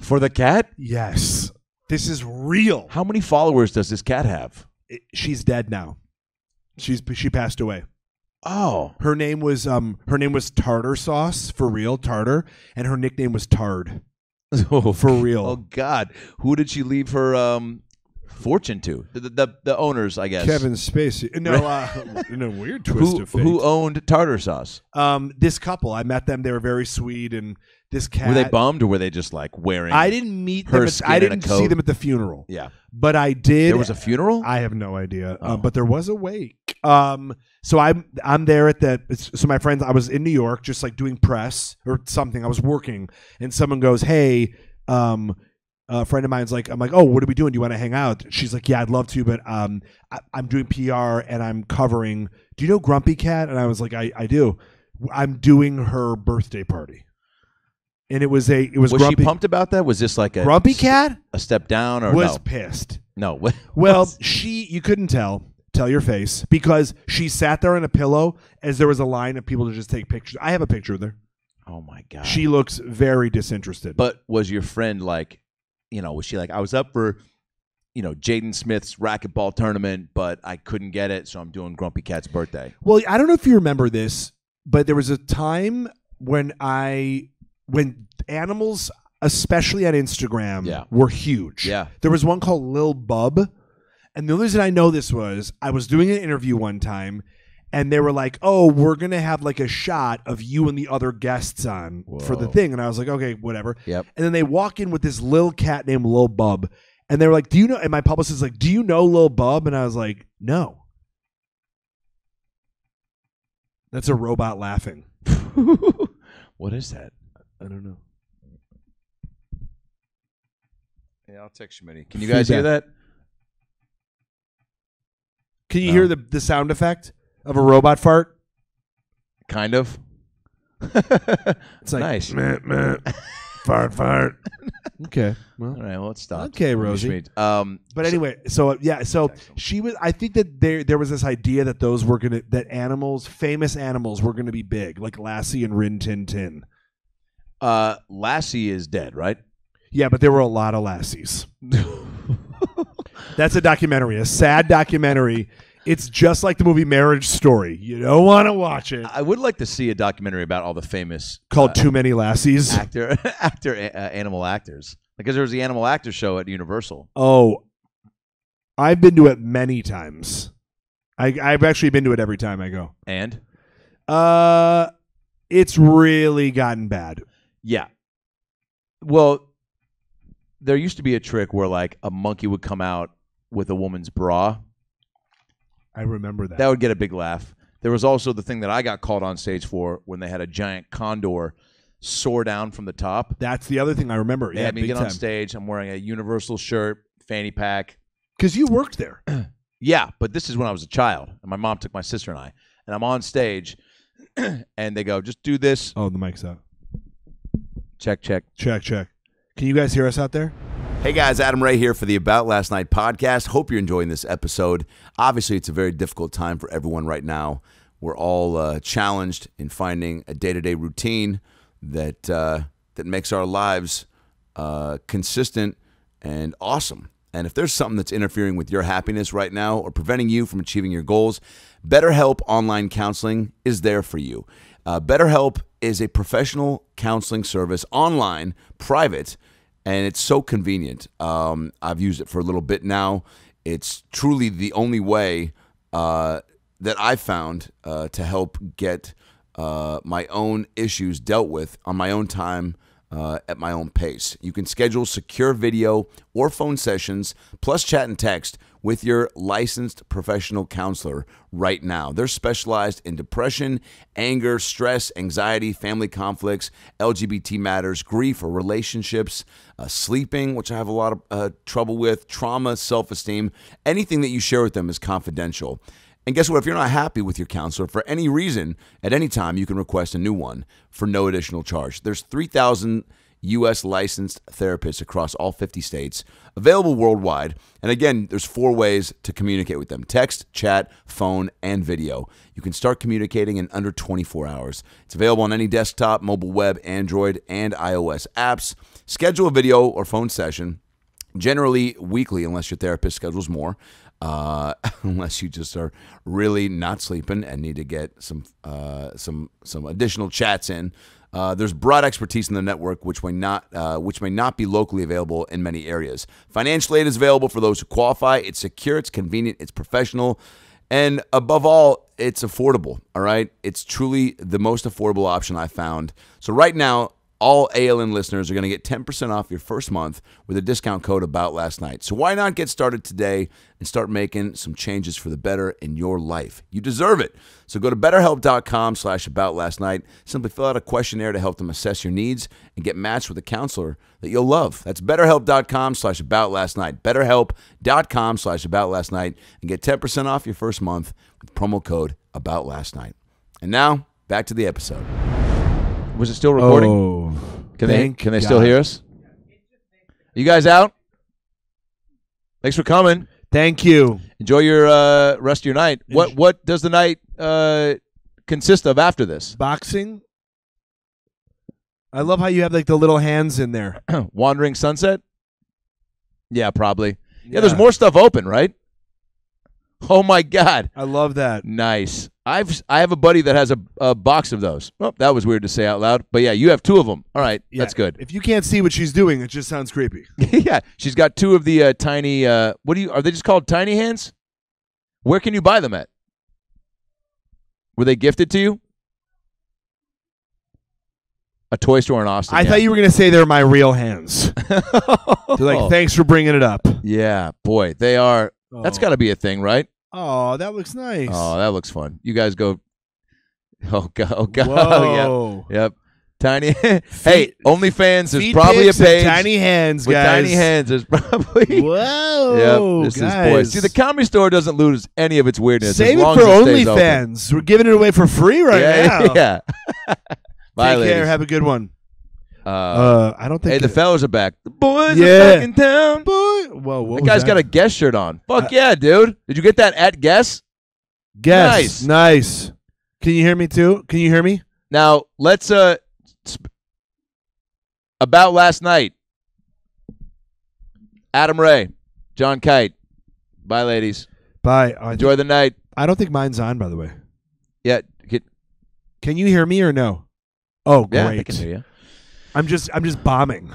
For the cat? Yes. This is real. How many followers does this cat have? She's dead now. She passed away. Oh, her name was Tartar Sauce, for real, Tartar, and her nickname was Tard. Oh, for real. Oh God, who did she leave her fortune to? The owners, I guess. Kevin Spacey. No, in a weird twist of fate. Who owned Tartar Sauce? This couple. I met them. They were very sweet, and this cat. Were they bummed, or were they just like wearing? I didn't meet her. I didn't see them at the funeral. Yeah, but I did. There was a funeral. I have no idea, but there was a wake. So I'm there at the. So my friends, I was in New York, just like doing press or something. I was working, and someone goes, "Hey, a friend of mine's like." I'm like, "Oh, what are we doing? Do you want to hang out?" She's like, "Yeah, I'd love to, but I'm doing PR and I'm covering. Do you know Grumpy Cat?" And I was like, "I do. I'm doing her birthday party." And was Grumpy. She pumped about that? Was this like a Grumpy Cat? A step down or was no? Pissed? No. Well, you couldn't tell your face because she sat there on a pillow as there was a line of people to just take pictures. I have a picture of her. Oh my God. She looks very disinterested. But was your friend like, you know, was she like, I was up for, you know, Jaden Smith's racquetball tournament, but I couldn't get it, so I'm doing Grumpy Cat's birthday. Well, I don't know if you remember this, but there was a time when animals, especially on Instagram, were huge. Yeah. There was one called Lil Bub. And the only reason I know this was I was doing an interview one time and they were like, oh, we're going to have like a shot of you and the other guests on for the thing. And I was like, okay, whatever. Yep. And then they walk in with this little cat named Lil Bub. And they were like, do you know? And my publicist was like, do you know Lil Bub? And I was like, no. That's a robot laughing. What is that? I don't know. Yeah, I'll text you, Mitty. Can you guys hear that? Can you hear the sound effect of a robot fart? Kind of. It's like, nice. Meh, meh. Fart, fart. Okay. Well, all right. Well, let's stop. Okay, Rosie. But anyway, so she was. I think that there was this idea that those were gonna famous animals were gonna be big, like Lassie and Rin Tin Tin. Lassie is dead, right? Yeah, but there were a lot of Lassies. That's a documentary, a sad documentary It's just like the movie Marriage Story. You don't want to watch it. I would like to see a documentary about all the famous... Called Too Many Lassies. Animal actors. Because there was the Animal Actors Show at Universal. Oh, I've been to it many times. I've actually been to it every time I go. And? It's really gotten bad. Yeah. Well, there used to be a trick where like a monkey would come out with a woman's bra. I remember that. That would get a big laugh. There was also the thing that I got called on stage for when they had a giant condor soar down from the top. That's the other thing I remember. They had me get on stage. I'm wearing a Universal shirt, fanny pack. Because you worked there. Yeah, but this is when I was a child. And my mom took my sister and I. And I'm on stage. And they go, just do this. Oh, the mic's out. Check, check. Check, check. Can you guys hear us out there? Hey guys, Adam Ray here for the About Last Night podcast. Hope you're enjoying this episode. Obviously, it's a very difficult time for everyone right now. We're all challenged in finding a day-to-day routine that that makes our lives consistent and awesome. And if there's something that's interfering with your happiness right now or preventing you from achieving your goals, BetterHelp Online Counseling is there for you. BetterHelp is a professional counseling service, online, private, and it's so convenient. I've used it for a little bit now. It's truly the only way that I've found to help get my own issues dealt with on my own time, at my own pace. You can schedule secure video or phone sessions, plus chat and text with your licensed professional counselor right now. They're specialized in depression, anger, stress, anxiety, family conflicts, LGBT matters, grief or relationships, sleeping, which I have a lot of trouble with, trauma, self-esteem. Anything that you share with them is confidential. And guess what? If you're not happy with your counselor for any reason, at any time, you can request a new one for no additional charge. There's 3,000 U.S. licensed therapists across all 50 states, available worldwide. And again, there's 4 ways to communicate with them: text, chat, phone, and video. You can start communicating in under 24 hours. It's available on any desktop, mobile web, Android, and iOS apps. Schedule a video or phone session, generally weekly, unless your therapist schedules more. Unless you just are really not sleeping and need to get some additional chats in. There's broad expertise in the network, which may not be locally available in many areas. Financial aid is available for those who qualify. It's secure, it's convenient, it's professional, and above all, it's affordable. All right, it's truly the most affordable option I found. So right now, all ALN listeners are going to get 10% off your first month with a discount code ABOUTLASTNIGHT. So why not get started today and start making some changes for the better in your life? You deserve it. So go to betterhelp.com/aboutlastnight. Simply fill out a questionnaire to help them assess your needs and get matched with a counselor that you'll love. That's betterhelp.com/aboutlastnight. Betterhelp.com/aboutlastnight and get 10% off your first month with promo code ABOUTLASTNIGHT. And now, back to the episode. Was it still recording? Oh, can they still hear us? You guys out? Thanks for coming. Thank you. Enjoy your rest of your night. What does the night consist of after this? Boxing. I love how you have like the little hands in there. Wandering Sunset? Yeah, probably. Yeah, there's more stuff open, right? Oh my God! I love that. Nice. I have a buddy that has a box of those. Oh, that was weird to say out loud, but yeah, you have 2 of them. All right, yeah, that's good. If you can't see what she's doing, it just sounds creepy. Yeah, she's got 2 of the tiny. What do you? Are they just called tiny hands? Where can you buy them at? Were they gifted to you? A toy store in Austin. I thought you were going to say they're my real hands. They're like, thanks for bringing it up. Yeah, boy, they are. Oh. That's got to be a thing, right? Oh, that looks nice. Oh, that looks fun. You guys go. Oh, God. Oh, God. Whoa. Yep. Yep. Tiny. Hey, OnlyFans is probably a page. Tiny hands, guys. With tiny hands is probably. Whoa. Yep. This guys. Is boy. See, the Comedy Store doesn't lose any of its weirdness. Save it for OnlyFans. We're giving it away for free right now. Yeah. Bye, take ladies. Care. Have a good one. I don't think. Hey, the fellas are back. The boys are back in town. Boy, whoa! The guy's got a Guess shirt on. Fuck yeah, dude! Did you get that at Guess? Guess, nice. Can you hear me too? Can you hear me now? Let's About Last Night. Adam Ray, John Kite. Bye, ladies. Bye. Enjoy the night. I don't think mine's on, by the way. Yeah. Can you hear me or no? Oh, great. Yeah, I can hear you. I'm just bombing.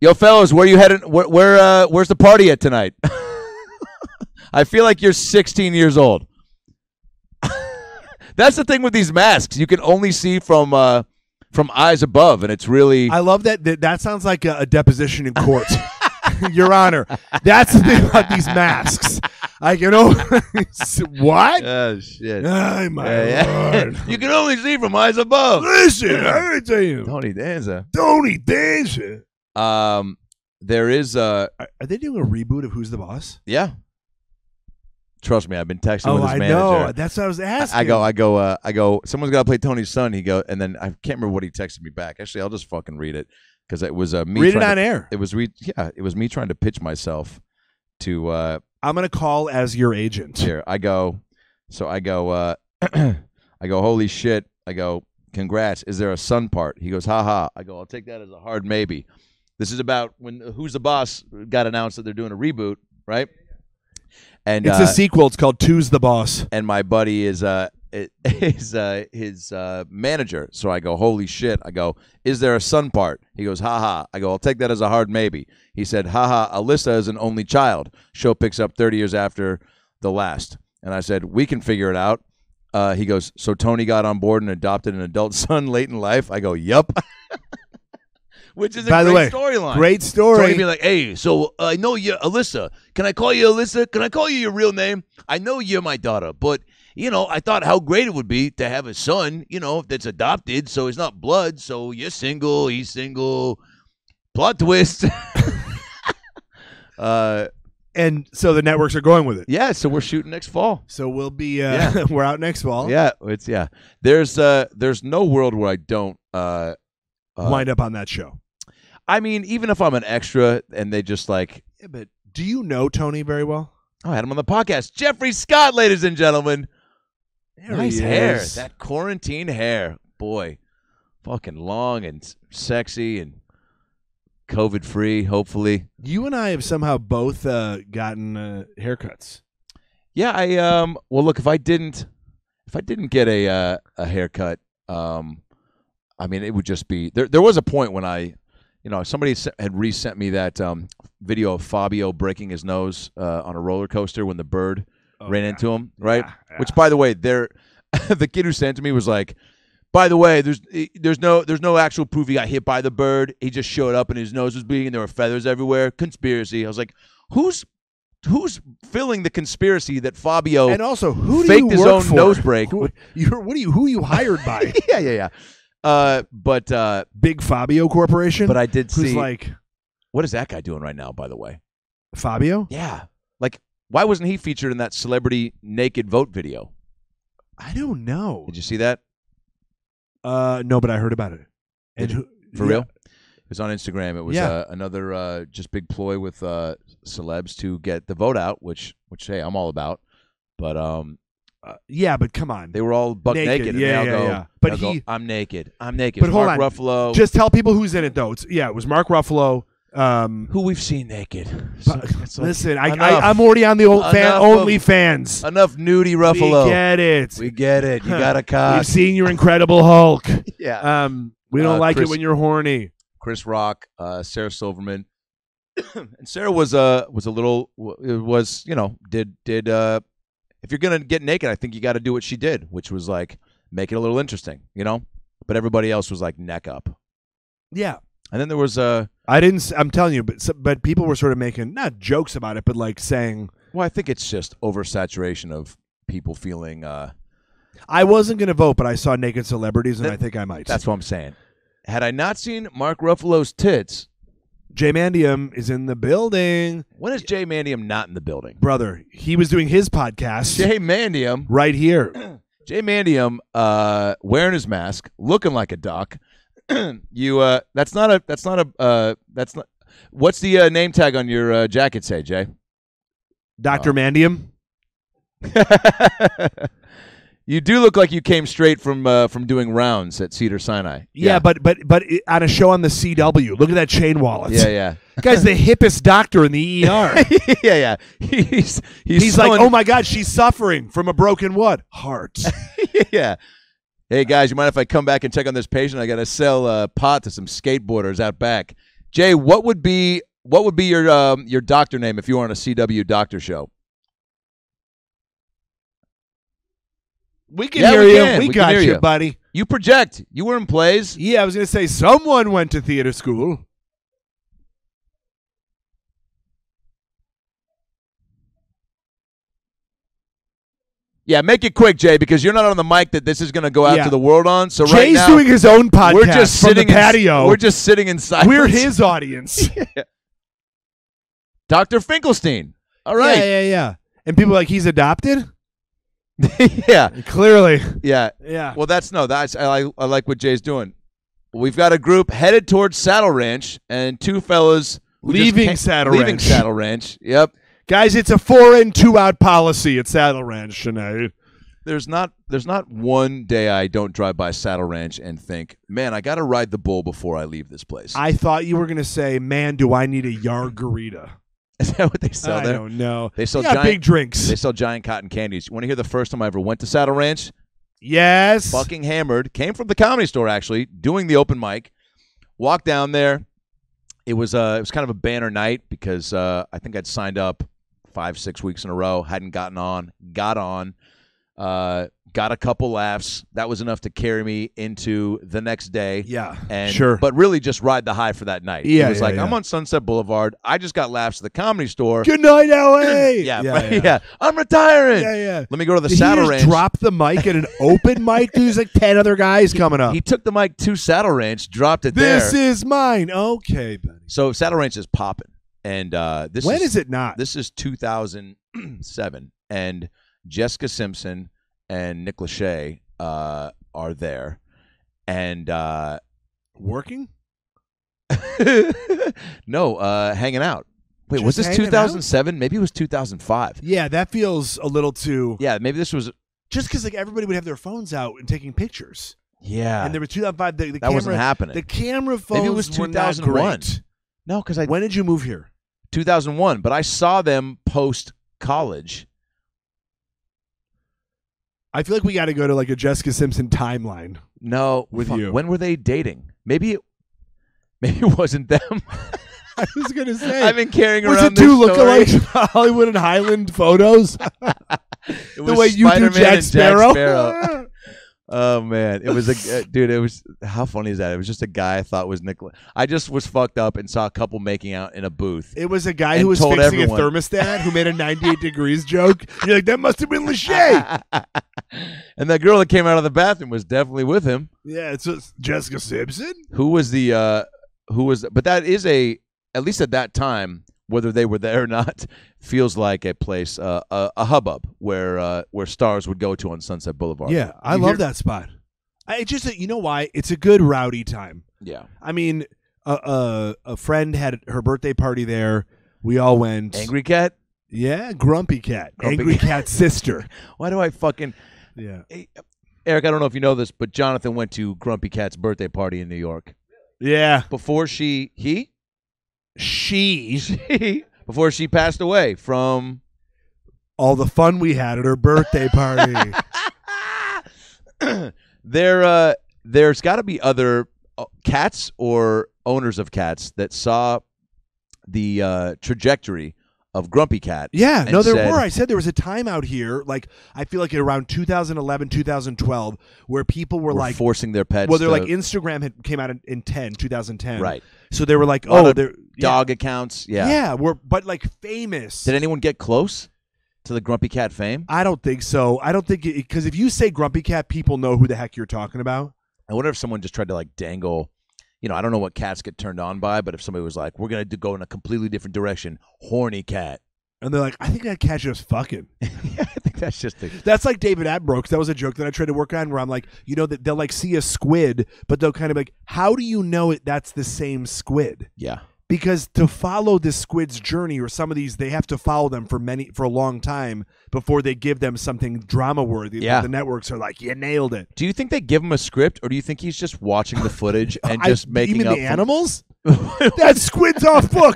Yo, fellas, where you headed? Where's the party at tonight? I feel like you're 16 years old. That's the thing with these masks. You can only see from eyes above, and it's really... I love that. That sounds like a deposition in court. Your Honor, that's the thing about these masks. I can only... What? Oh, shit. Oh, my Lord. You can only see from eyes above. Listen, I heard to you. Tony Danza. There is a... Are they doing a reboot of Who's the Boss? Yeah. Trust me, I've been texting with his manager. I know. That's what I was asking. I go, someone's got to play Tony's son. He goes, and then I can't remember what he texted me back. Actually, I'll just fucking read it because it was me. Read it on air. It was me trying to pitch myself to... I'm going to call as your agent. Here, I go, holy shit. I go, congrats. Is there a son part? He goes, haha. I go, I'll take that as a hard maybe. This is about when Who's the Boss got announced that they're doing a reboot, right? And it's a sequel. It's called Two's the Boss. And my buddy is his manager. So I go, holy shit. I go, is there a son part? He goes, haha. I go, I'll take that as a hard maybe. He said, haha, Alyssa is an only child. Show picks up 30 years after the last. And I said, we can figure it out. He goes, so Tony got on board and adopted an adult son late in life? I go, yup. Which is a great storyline. Great story. Tony be like, hey, so I know you're Alyssa. Can I call you Alyssa? Can I call you your real name? I know you're my daughter, but, you know, I thought how great it would be to have a son, you know, that's adopted, so it's not blood, so you're single, he's single. Plot twist. And so the networks are going with it. Yeah, so we're shooting next fall. So we'll be we're out next fall. Yeah, yeah. There's no world where I don't wind up on that show. I mean, even if I'm an extra and they just like... Yeah, but do you know Tony very well? Oh, I had him on the podcast. Jeffrey Scott, ladies and gentlemen. Nice hair. That quarantine hair. Boy, fucking long and sexy and COVID-free, hopefully. You and I have somehow both gotten haircuts. Yeah, well, look, if I didn't get a haircut, I mean, it would just be... There was a point when I... You know, somebody had resent me that video of Fabio breaking his nose on a roller coaster when the bird ran into him, right? Yeah, yeah. Which, by the way, the kid who sent to me was like, "By the way, there's no actual proof he got hit by the bird. He just showed up and his nose was bleeding and there were feathers everywhere. Conspiracy." I was like, "Who's filling the conspiracy that Fabio and also who faked his own nose break? Who are you hired by?" Yeah. But Big Fabio Corporation. But I did see, like, what is that guy doing right now, by the way? Fabio? Yeah. Like, why wasn't he featured in that celebrity naked vote video? I don't know. Did you see that? No, but I heard about it. And for real? It was on Instagram. It was another just big ploy with celebs to get the vote out, which hey, I'm all about. But yeah, but come on. They were all buck naked. And yeah, they all go, yeah. But go, I'm naked. But hold on. Mark Ruffalo. Just tell people who's in it, though. It was Mark Ruffalo. Who we've seen naked. So, listen, I'm already on the OnlyFans. Enough nudie Ruffalo. We get it. You got a cock. We've seen your Incredible Hulk. Yeah. We don't like it when you're horny. Chris Rock, Sarah Silverman. And Sarah was, if you're going to get naked, I think you got to do what she did, which was like make it a little interesting, you know? But everybody else was like neck up. Yeah. And then there was I'm telling you, but people were sort of making not jokes about it, but like saying, well, I think it's just oversaturation of people feeling I wasn't going to vote, but I saw naked celebrities and I think I might. That's what I'm saying. Had I not seen Mark Ruffalo's tits, Jay Mandium is in the building. When is Jay Mandium not in the building? Brother, he was doing his podcast. Jay Mandium. Right here. Jay Mandium wearing his mask, looking like a doc. What's the name tag on your jacket say, Jay? Dr. Mandium. You do look like you came straight from doing rounds at Cedar Sinai. Yeah, yeah. But on a show on the CW, look at that chain wallet. Yeah, yeah. Guy's the hippest doctor in the ER. Yeah, yeah. He's like, oh my God, she's suffering from a broken what? Heart. Yeah. Hey guys, you mind if I come back and check on this patient? I got to sell pot to some skateboarders out back. Jay, what would be your doctor name if you were on a CW doctor show? We can hear you. We got you, buddy. You project. You were in plays. Yeah, I was going to say someone went to theater school. Yeah, make it quick, Jay, because you're not on the mic that this is going to go out to the world on. So right now, Jay's doing his own podcast. We're just sitting in the patio. We're just sitting inside. We're his audience. Yeah. Dr. Finkelstein. All right. Yeah, yeah, yeah. And people are like, he's adopted? Yeah, clearly. Yeah, yeah. Well, I like what Jay's doing. We've got a group headed towards Saddle Ranch and two fellas leaving Saddle Ranch. Yep, guys, it's a 4-in, 2-out policy at Saddle Ranch tonight. There's not one day I don't drive by Saddle Ranch and think, man, I got to ride the bull before I leave this place. I thought you were gonna say, man, do I need a Yargarita? Is that what they sell there? I don't know. They got big drinks. They sell giant cotton candies. You want to hear the first time I ever went to Saddle Ranch? Yes. Fucking hammered. Came from the Comedy Store, actually, doing the open mic. Walked down there. It was kind of a banner night because I think I'd signed up 5-6 weeks in a row. Hadn't gotten on. Got on. Got a couple laughs. That was enough to carry me into the next day. Yeah, sure. But really just ride the high for that night. Yeah, it was like, I'm on Sunset Boulevard. I just got laughs at the Comedy Store. Good night, LA. Yeah. I'm retiring. Yeah, yeah. Let me go to the Saddle Ranch. Drop the mic at an open mic. There's like 10 other guys coming up. He took the mic to Saddle Ranch, dropped it there. This is mine. Okay, buddy. So Saddle Ranch is popping. And when is it not? This is 2007. And Jessica Simpson and Nick Lachey are there, and working. No, hanging out. Wait, was this 2007? Maybe it was 2005. Yeah, that feels a little too. Yeah, maybe this was just because like everybody would have their phones out and taking pictures. Yeah, and there was 2005. That wasn't happening. The camera phones. Maybe it was 2001. No, because when did you move here? 2001. But I saw them post college. I feel like we got to go to like a Jessica Simpson timeline. No, with you. When were they dating? Maybe it wasn't them. I was gonna say. I've been carrying around two lookalikes Hollywood and Highland photos. The way you do Jack Sparrow. Oh man, it was a dude. It was how funny is that? It was just a guy I thought was Nicholas. I just was fucked up and saw a couple making out in a booth. It was a guy who was fixing a thermostat who made a 98 degrees joke. You're like, that must have been Lachey. And that girl that came out of the bathroom was definitely with him. Yeah, it's Jessica Simpson. But that is at least at that time, whether they were there or not, feels like a place, a hubbub where stars would go to on Sunset Boulevard. Yeah, I love that spot. You know why? It's a good rowdy time. Yeah. I mean, a friend had her birthday party there. We all went. Angry Cat? Yeah, Grumpy Cat. Angry Cat's sister. Why do I fucking... Yeah. Hey, Eric, I don't know if you know this, but Jonathan went to Grumpy Cat's birthday party in New York. Yeah. Before she passed away from all the fun we had at her birthday party. There's got to be other cats or owners of cats that saw the trajectory of Grumpy Cat. Yeah, no, there were. I said there was a time out here, like I feel like around 2011, 2012, where people were like forcing their pets. Well, they're like Instagram came out in 2010. Right. So they were like, oh, they're dog accounts. Yeah. Yeah. But like famous. Did anyone get close to the Grumpy Cat fame? I don't think so. I don't think because if you say Grumpy Cat, people know who the heck you're talking about. I wonder if someone just tried to like dangle. You know, I don't know what cats get turned on by, but if somebody was like, we're going to go in a completely different direction, horny cat. And they're like, I think that cat's just fucking. Yeah, I think that's just the... That's like David Attenborough, because that was a joke that I tried to work on where I'm like, you know, that they'll like see a squid, but they'll kind of like, how do you know that's the same squid? Yeah. Because to follow this squid's journey, or some of these, they have to follow them for a long time before they give them something drama worthy. Yeah, the networks are like, you nailed it. Do you think they give him a script, or do you think he's just watching the footage and just making up? You mean the animals? That squid's off book.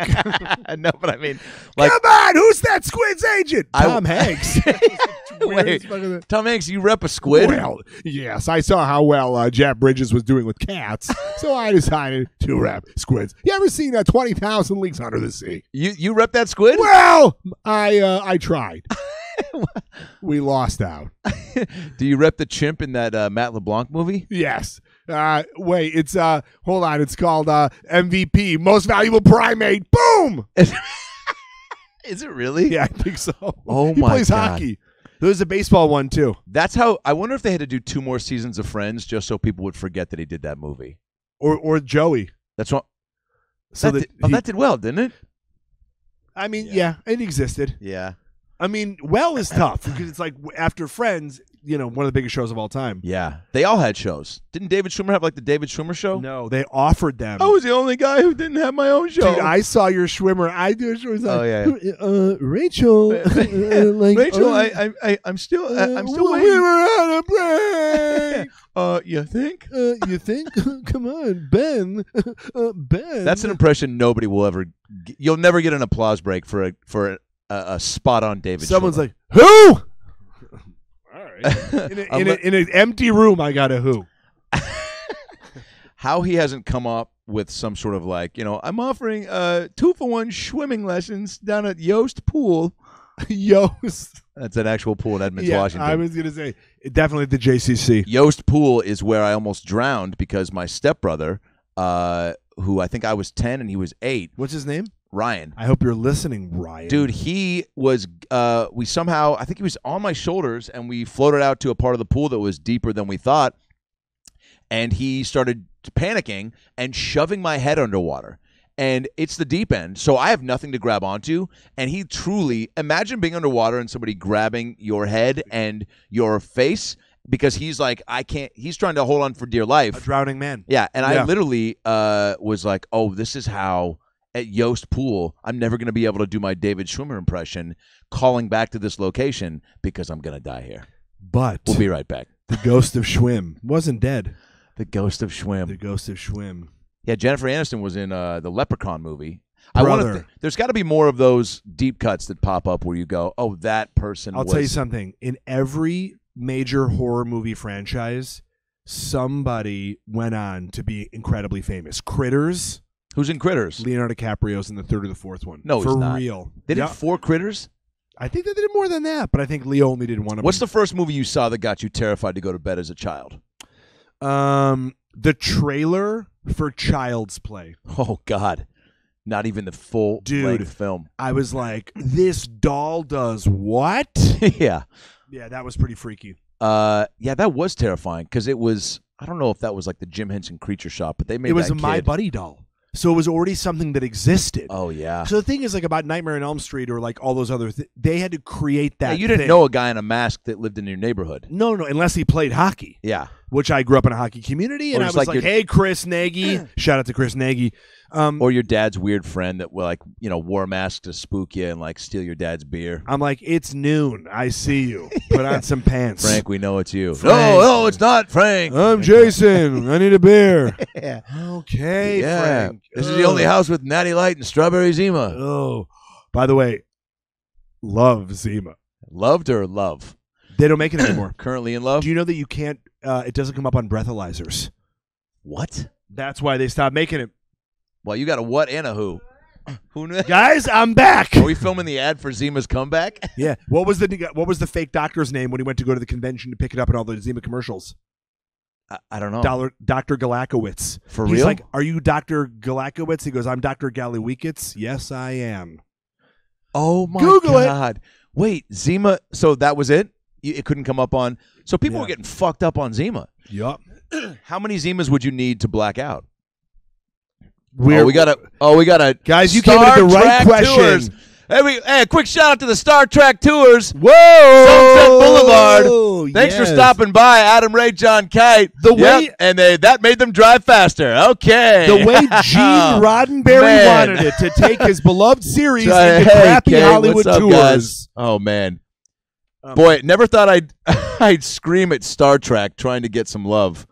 No, but I mean, like, come on, who's that squid's agent? Tom Hanks. Wait, Tom Hanks, you rep a squid? Well, yes, I saw how well Jeff Bridges was doing with cats, so I decided to rep squids. You ever seen 20,000 Leagues Under the Sea? You rep that squid? Well, I tried. We lost out. Do you rep the chimp in that Matt LeBlanc movie? Yes. Wait, it's hold on, it's called MVP, Most Valuable Primate. Boom. Is it really? Yeah, I think so. Oh my god. He plays hockey. There was a baseball one too. That's how. I wonder if they had to do 2 more seasons of Friends just so people would forget that he did that movie. Or Joey. That's what. So that did well, didn't it? I mean, yeah, it existed. Yeah. I mean, well is tough because it's like after Friends, you know, one of the biggest shows of all time. Yeah, they all had shows. Didn't David Schwimmer have like the David Schwimmer show? No, they offered them. I was the only guy who didn't have my own show. Dude, I saw your Schwimmer. I do. Like, oh yeah. Rachel. Like, Rachel, I'm still waiting. We were on a break. You think? You think? Come on, Ben. Ben. That's an impression nobody will ever. You'll never get an applause break for a spot on David. Someone's Schwimmer. Like, who? In an empty room, I got a who. How he hasn't come up with some sort of like, you know, I'm offering 2-for-1 swimming lessons down at Yost Pool. Yost. That's an actual pool in Edmonds, Washington. I was going to say, definitely the JCC. Yost Pool is where I almost drowned because my stepbrother, who I think I was 10 and he was 8. What's his name? Ryan. I hope you're listening, Ryan. Dude, he was, we somehow, I think he was on my shoulders, and we floated out to a part of the pool that was deeper than we thought, and he started panicking and shoving my head underwater. And it's the deep end, so I have nothing to grab onto, and he truly, imagine being underwater and somebody grabbing your head and your face, because he's like, I can't, he's trying to hold on for dear life. A drowning man. Yeah, and I literally was like, oh, this is how... At Yost Pool, I'm never going to be able to do my David Schwimmer impression calling back to this location because I'm going to die here. But we'll be right back. The ghost of Schwim wasn't dead. The ghost of Schwim. The ghost of Schwim. Yeah, Jennifer Aniston was in the Leprechaun movie. Brother. There's got to be more of those deep cuts that pop up where you go, oh, that person I'll tell you something. In every major horror movie franchise, somebody went on to be incredibly famous. Critters. Who's in Critters? Leonardo DiCaprio's in the 3rd or the 4th one. No, he's not. For real. They did 4 Critters? I think they did more than that, but I think Leo only did one of them. What's the first movie you saw that got you terrified to go to bed as a child? The trailer for Child's Play. Oh, God. Not even the full length film. I was like, this doll does what? Yeah. Yeah, that was pretty freaky. Yeah, that was terrifying because it was, I don't know if that was like the Jim Henson Creature Shop, but they made it was a My Buddy doll. So it was already something that existed. Oh, yeah. So the thing is, like, about Nightmare on Elm Street or, like, all those other things, they had to create that You didn't know a guy in a mask that lived in your neighborhood. No, no, unless he played hockey. Yeah. Which I grew up in a hockey community, and I was like hey, Chris Nagy. Shout out to Chris Nagy. Or your dad's weird friend that, like, you know, wore a mask to spook you and, like, steal your dad's beer. I'm like, it's noon. I see you. Put on some pants. Frank, we know it's you. Frank. No, it's not Frank. I'm Jason. I need a beer. Yeah. Okay, yeah. Frank. This is the only house with Natty Light and Strawberry Zima. Oh, by the way, love Zima. Loved or love? They don't make it anymore. Currently in love? Do you know that you can't, it doesn't come up on breathalyzers? What? That's why they stopped making it. Well, you got a what and a who. Who knew? Guys, I'm back. Are we filming the ad for Zima's comeback? Yeah. What was the fake doctor's name when he went to go to the convention to pick it up in all the Zima commercials? I don't know. Dr. Galakowicz. For real? He's like, are you Dr. Galakowicz? He goes, I'm Dr. Galakowicz. Yes, I am. Oh, my God. Google it. Wait, Zima. So that was it? It couldn't come up on. So people were getting fucked up on Zima. Yup. How many Zimas would you need to black out? We gotta guys. You came into the right question. Hey, a quick shout out to the Star Trek tours. Whoa, Sunset Boulevard. Thanks for stopping by, Adam Ray, John Kite. The way and that made them drive faster. Okay. The way Gene Roddenberry wanted it to take his beloved series into crappy Hollywood tours. Guys? Oh man, boy, never thought I'd scream at Star Trek trying to get some love.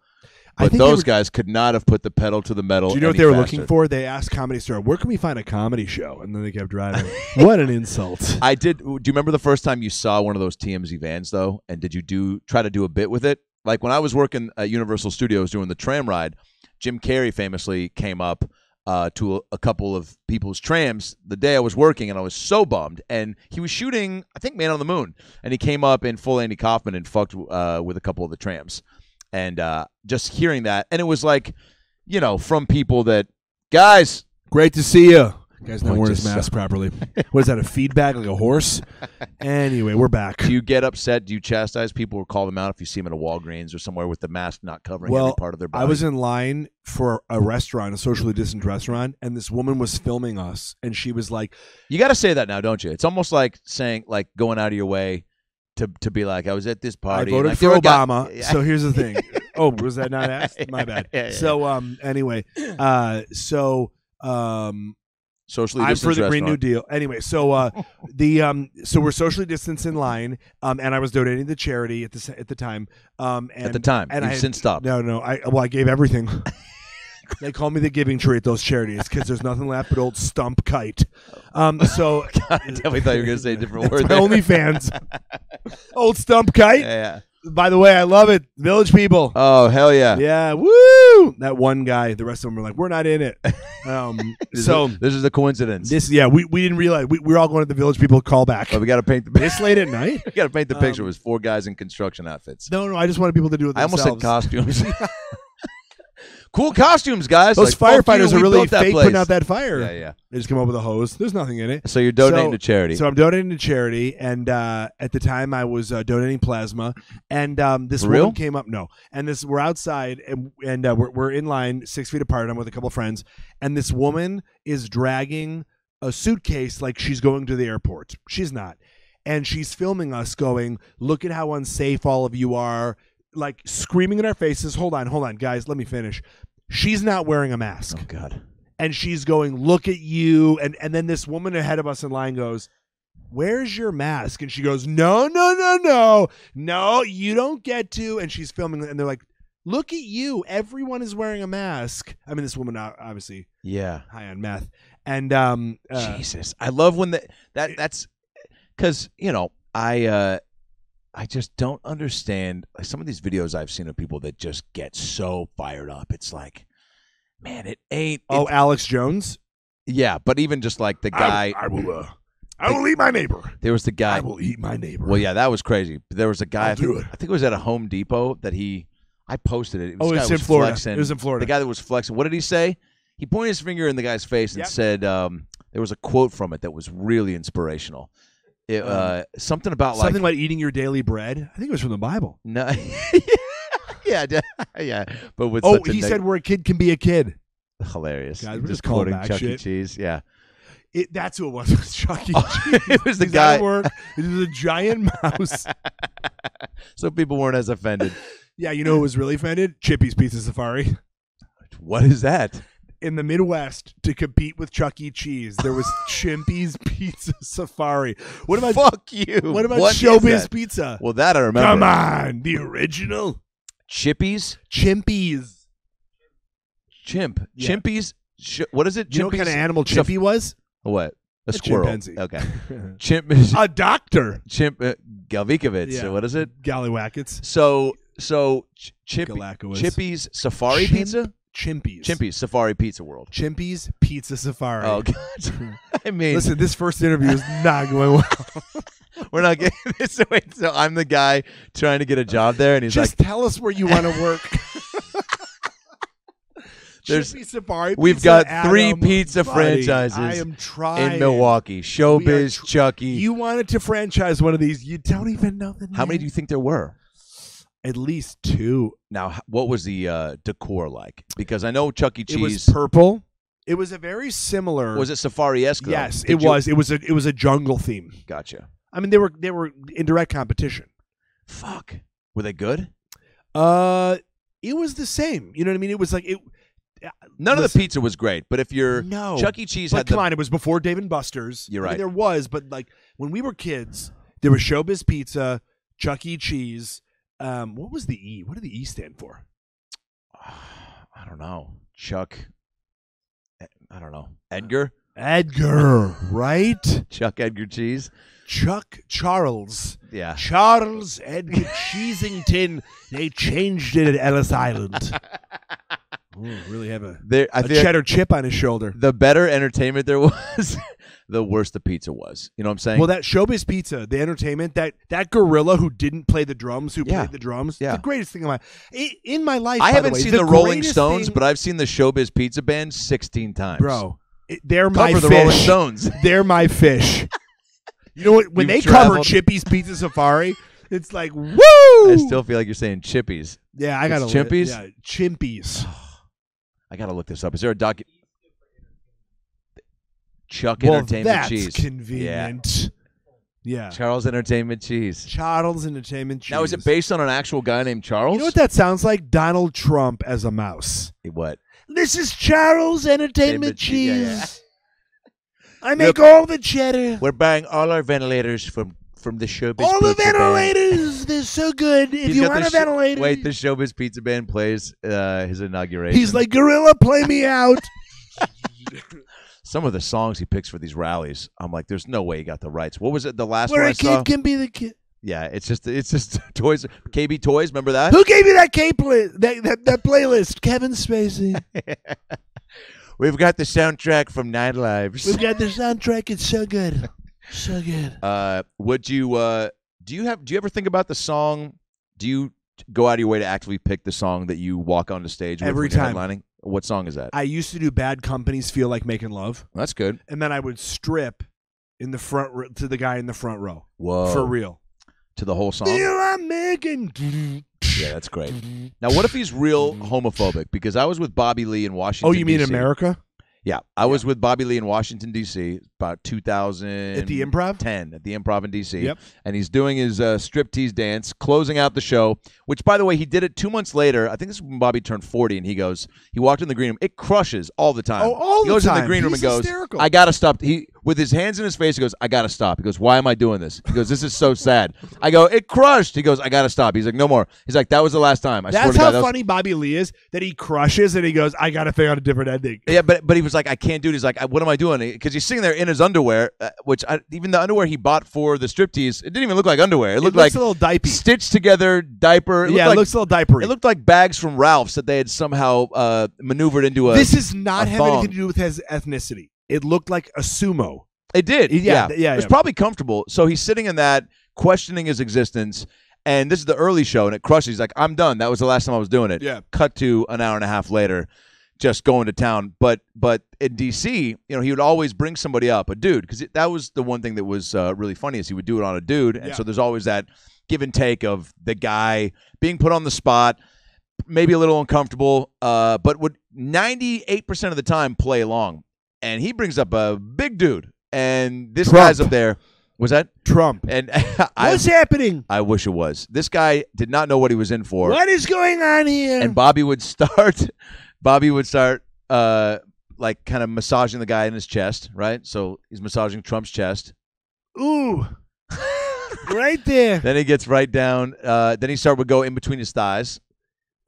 But those guys could not have put the pedal to the metal. Do you know what they were looking for? They asked Comedy Store, where can we find a comedy show? And then they kept driving. What an insult. I did. Do you remember the first time you saw one of those TMZ vans, though? And did you try to do a bit with it? Like when I was working at Universal Studios doing the tram ride, Jim Carrey famously came up to a couple of people's trams the day I was working, and I was so bummed. And he was shooting, I think, Man on the Moon. And he came up in full Andy Kaufman and fucked with a couple of the trams. And just hearing that, and it was like, you know, from people that, guys, great to see you. Guys not wearing his mask properly. What is that, a feedback like a horse? Anyway, we're back. Do you get upset? Do you chastise people or call them out if you see them at a Walgreens or somewhere with the mask not covering every part of their body? I was in line for a restaurant, a socially distant restaurant, and this woman was filming us, and she was like, you got to say that now, don't you? It's almost like saying, like, going out of your way to be like, I was at this party. I voted for Obama. So here's the thing. Oh, was that not asked? My bad. Yeah. So anyway, socially distanced I'm for the Green New Deal. Anyway, so so we're socially distanced in line, and I was donating to charity at the time. And You've since stopped. No. I gave everything. They call me the giving tree at those charities because there's nothing left but old stump Kite. God, I definitely thought you were going to say a different word. OnlyFans. Old stump Kite. Yeah. By the way, I love it. Village people. Oh, hell yeah. Yeah. Woo. That one guy. The rest of them were like, we're not in it. This is a coincidence. We didn't realize. We're all going to the Village People callback. But we got to paint the picture. This late at night? We got to paint the picture. It was four guys in construction outfits. No, I just wanted people to do it themselves. I almost said costumes. Cool costumes, guys. Those firefighters are really fake putting out that fire. Yeah. They just come up with a hose. There's nothing in it. So you're donating to charity. So I'm donating to charity, and at the time I was donating plasma, and this woman came up. No, and this we're outside, and we're in line 6 feet apart. I'm with a couple of friends, and this woman is dragging a suitcase like she's going to the airport. She's not, and she's filming us going, "Look at how unsafe all of you are." Like screaming in our faces, hold on, guys, let me finish. She's not wearing a mask. Oh, God. And she's going, look at you. And then this woman ahead of us in line goes, where's your mask? And she goes, no, you don't get to. And she's filming. And they're like, look at you. Everyone is wearing a mask. I mean, this woman, obviously, high on meth. And Jesus, I love when that's because, you know, I just don't understand some of these videos I've seen of people that just get so fired up. It's like, man, it ain't. Oh, Alex Jones? Yeah, but even just like the guy. I will eat my neighbor. There was the guy. I will eat my neighbor. Well, yeah, that was crazy. There was a guy. I think it was at a Home Depot that I posted it. It was in Florida. The guy that was flexing. What did he say? He pointed his finger in the guy's face and said, there was a quote from it that was really inspirational. Something about eating your daily bread. I think it was from the Bible. No, yeah. But with he said, "Where a kid can be a kid." Hilarious. Guys, we're just calling back Chuck E. Cheese. Yeah, that's who it was. It was Chuck E. Cheese. It was the guy. It was a giant mouse. So people weren't as offended. Yeah, you know who was really offended? Chippy's Pizza Safari. What is that? In the Midwest, to compete with Chuck E. Cheese, there was Chimpy's Pizza Safari. What about fuck you? What about Showbiz Pizza? Well, that I remember. Come on, the original Chimpies. Chimpies. What is it? You know what kind of animal Chimpy was? What? A squirrel. Chimpanzee. Okay. Chimp. A doctor. Chimp. Galvikovitz. Yeah. What is it? Galliwackets. So Chippy's Safari Pizza. Chimpies Safari Pizza World. Chimpies Pizza Safari. Oh God! I mean, listen, this first interview is not going well. We're not getting this. Wait, so I'm the guy trying to get a job there, and he's just like, "Tell us where you want to work." There's Chippy Safari. We've got three pizza franchises. I am trying in Milwaukee. Showbiz, Chuck E. You wanted to franchise one of these? You don't even know the name. How many do you think there were? At least two. Now, what was the decor like? Because I know Chuck E. Cheese. It was purple. It was a very similar. Was it safari-esque? Yes, it was. It was a jungle theme. Gotcha. I mean, they were in direct competition. Fuck. Were they good? It was the same. You know what I mean? It was like it. None of the pizza was great, but if you're Chuck E. Cheese had come on, it was before Dave and Buster's. You're right. I mean, there was, but like when we were kids, there was Showbiz Pizza, Chuck E. Cheese. What was the E? What did the E stand for? I don't know. Chuck. I don't know. Edgar. Edgar, right? Chuck Edgar Cheese. Chuck Charles. Yeah. Charles Edgar Cheesington. They changed it at Ellis Island. Ooh, really have a cheddar chip on his shoulder. The better entertainment there was, the worse the pizza was. You know what I'm saying? Well, that Showbiz Pizza, the entertainment, that gorilla who didn't play the drums, who played the drums, the greatest thing in my life. I haven't seen the Rolling Stones, but I've seen the Showbiz Pizza band 16 times. Bro, they're my fish. Cover the Rolling Stones. They're my fish. You know what? When they cover Chippy's Pizza Safari, it's like, woo! I still feel like you're saying Chippies. Yeah, I got to look. Chimpies? Yeah, Chimpies. I gotta look this up. Is there a doc? Chuck Entertainment Cheese. That's convenient. Yeah. Charles Entertainment Cheese. Charles Entertainment Cheese. Now, is it based on an actual guy named Charles? You know what that sounds like? Donald Trump as a mouse. What? This is Charles Entertainment Cheese. I make all the cheddar. We're buying all our ventilators from the Showbiz Pizza All the ventilators! Band. They're so good. If you want a ventilator... Wait, the Showbiz Pizza Band plays his inauguration. He's like, gorilla, play me out. Some of the songs he picks for these rallies, I'm like, there's no way he got the rights. What was it, the last one I saw? Where a kid can be the kid. Yeah, it's just Toys. KB Toys, remember that? Who gave you that that playlist? Kevin Spacey. We've got the soundtrack from 9 Lives. We've got the soundtrack. It's so good. So good. Would you do you ever think about the song? Do you go out of your way to actively pick the song that you walk onto stage with every time headlining? What song is that? I used to do Bad Company's Feel Like Making Love. That's good. And then I would strip in the front to the guy in the front row. Whoa. For real. To the whole song. Feel I'm making. Yeah, that's great. Now, what if he's real homophobic? Because I was with Bobby Lee in Washington. Oh, you mean DC. America? Yeah, I was with Bobby Lee in Washington, D.C. about 2010. At the Improv? At the Improv in D.C. Yep. And he's doing his striptease dance, closing out the show, which, by the way, he did it 2 months later. I think this is when Bobby turned 40, and he goes, he walked in the green room. It crushes all the time. Oh, all the time. He goes in the green room and goes, I got to stop. He, with his hands in his face, he goes, I got to stop. He goes, why am I doing this? He goes, this is so sad. I go, it crushed. He goes, I got to stop. He's like, no more. He's like, that was the last time. I swear to God. That's how funny Bobby Lee is, that he crushes, and he goes, I got to figure out a different ending. Yeah, but he was like, I can't do it. He's like, what am I doing? Because he's sitting there in his underwear, which even the underwear he bought for the striptease, it didn't even look like underwear. It looked like a little diaper, stitched together diaper. It it looks a little diapery. It looked like bags from Ralph's that they had somehow maneuvered into a This is not have anything to do with his ethnicity. It looked like a sumo. It did. Yeah. It was probably comfortable. So he's sitting in that, questioning his existence. And this is the early show, and it crushes. He's like, I'm done. That was the last time I was doing it. Yeah. Cut to an hour and a half later. Just going to town, but in DC, you know, he would always bring somebody up, a dude, because that was the one thing that was really funny is he would do it on a dude, and so there's always that give and take of the guy being put on the spot, maybe a little uncomfortable, but would 98% of the time play along, and he brings up a big dude, and this guy's up there. Was that Trump? And what's happening? I wish it was. This guy did not know what he was in for. What is going on here? And Bobby would start like kind of massaging the guy in his chest, right? So he's massaging Trump's chest. Ooh. Right there. Then he gets right down. Then would go in between his thighs.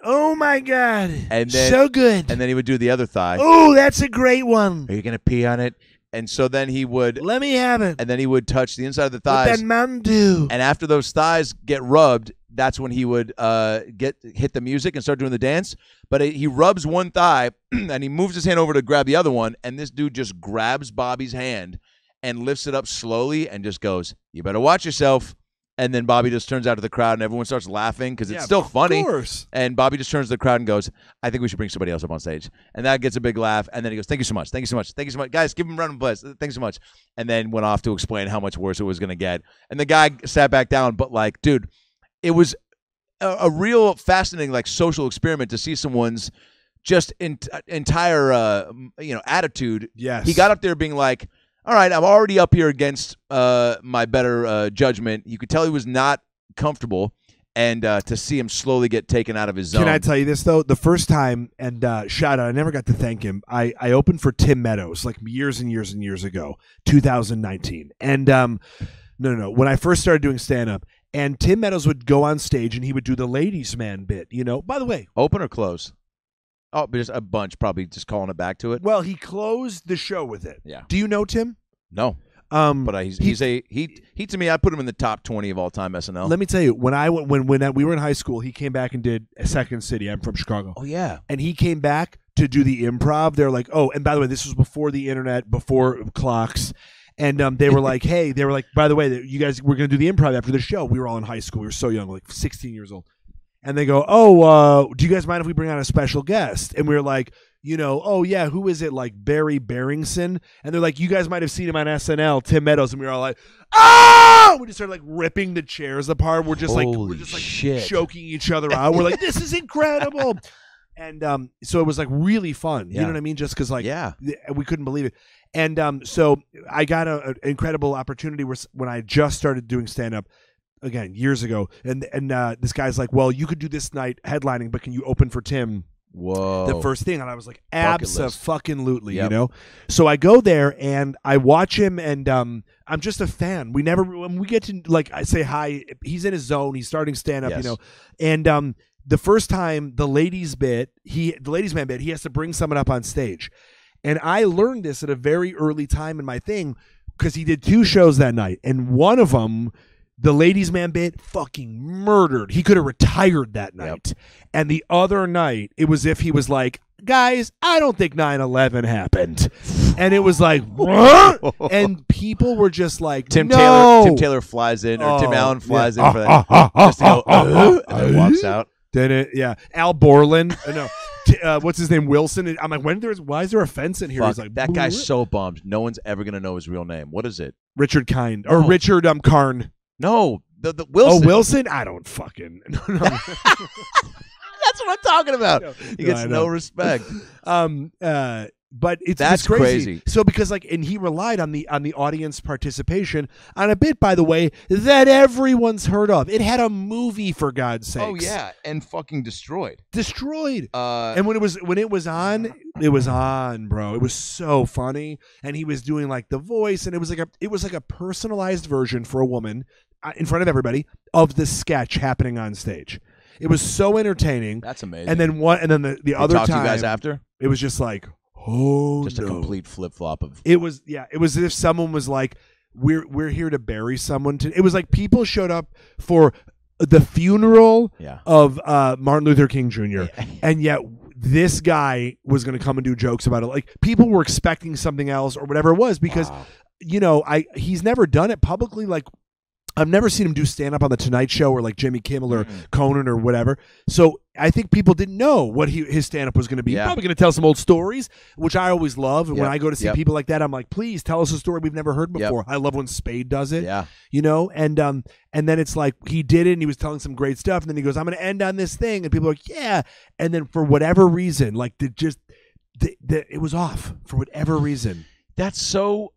Oh, my God. And then, so good. And then he would do the other thigh. Oh, that's a great one. Are you going to pee on it? And so then he would... Let me have it. And then he would touch the inside of the thighs. With that Mountain Dew. And after those thighs get rubbed... That's when he would hit the music and start doing the dance. But he rubs one thigh, and he moves his hand over to grab the other one, and this dude just grabs Bobby's hand and lifts it up slowly and just goes, you better watch yourself. And then Bobby just turns out to the crowd, and everyone starts laughing because it's still funny. Course. And Bobby just turns to the crowd and goes, I think we should bring somebody else up on stage. And that gets a big laugh. And then he goes, thank you so much. Thank you so much. Thank you so much. Guys, give him a round of applause. Thanks so much. And then went off to explain how much worse it was going to get. And the guy sat back down, but like, dude... It was a real fascinating, like, social experiment to see someone's just entire, you know, attitude. Yes. He got up there being like, all right, I'm already up here against my better judgment. You could tell he was not comfortable. and to see him slowly get taken out of his zone. Can I tell you this, though? The first time, and shout out, I never got to thank him. I opened for Tim Meadows like years and years and years ago, 2019. And no, when I first started doing stand-up, and Tim Meadows would go on stage and he would do the ladies' man bit, you know? By the way. Open or close? Oh, just a bunch, probably just calling it back to it. Well, he closed the show with it. Yeah. Do you know Tim? No. But he's to me, I put him in the top 20 of all time SNL. Let me tell you, when we were in high school, he came back and did Second City. I'm from Chicago. Oh yeah, and he came back to do the improv. They're like, oh, and by the way, this was before the internet, before clocks, and they were like, hey, they were like, by the way, you guys, we're gonna do the improv after the show. We were all in high school. We were so young, like 16 years old, and they go, oh, do you guys mind if we bring out a special guest? And we were like, you know, oh yeah, who is it, like Barry Beringson? And they're like, you guys might have seen him on SNL, Tim Meadows. And we were all like, oh! We just started like ripping the chairs apart. We're just like shit. Choking each other out. We're like, this is incredible. And so it was like really fun. Yeah. You know what I mean? Just because like, yeah, we couldn't believe it. And so I got an incredible opportunity when I just started doing stand-up. Again, years ago. And this guy's like, well, you could do this night headlining, but can you open for Tim? Whoa. The first thing. And I was like, abso-fucking-lutely, yep. You know? So I go there and I watch him, and I'm just a fan. When we get to, like, I say hi, he's in his zone. He's starting stand-up, yes. You know? And the first time, the ladies' man bit, he has to bring someone up on stage. And I learned this at a very early time in my thing because he did two shows that night. And one of them, the ladies' man bit, fucking murdered. He could have retired that night. Yep. And the other night, it was if he was like, guys, I don't think 9/11 happened. And it was like, what? And people were just like, Tim Taylor flies in, or Tim Allen flies in for that. Just to go, and then walks out. Did it? Yeah. Al Borland. No. What's his name? Wilson. I'm like, why is there a fence in here? He's like, that guy's so bummed. No one's ever going to know his real name. What is it? Richard Kind. Or Richard Karn. No, the Wilson. Oh, Wilson? I don't fucking. No. That's what I'm talking about. He gets no respect. But it's crazy. So because like, and he relied on the audience participation on a bit, by the way, that everyone's heard of. It had a movie, for God's sake. Oh yeah, and fucking destroyed. And when it was on, it was on, bro. It was so funny, and he was doing like the voice, and it was like a personalized version for a woman in front of everybody of the sketch happening on stage. It was so entertaining. That's amazing. And then the other time, you guys after, it was just like. Oh, just no. A complete flip-flop of it was, yeah, it was as if someone was like, we're here to bury someone. It was like people showed up for the funeral, yeah, of Martin Luther King Jr. Yeah. And yet this guy was going to come and do jokes about it. Like people were expecting something else or whatever it was, because wow. You know, he's never done it publicly. Like I've never seen him do stand-up on The Tonight Show or like Jimmy Kimmel or Conan or whatever. So I think people didn't know what his stand-up was going to be. Yeah. Probably going to tell some old stories, which I always love. And when I go to see people like that, I'm like, please tell us a story we've never heard before. I love when Spade does it. Yeah, you know, and then it's like he did it and he was telling some great stuff. And then he goes, I'm going to end on this thing. And people are like, yeah. And then for whatever reason, like it was off for whatever reason. That's so,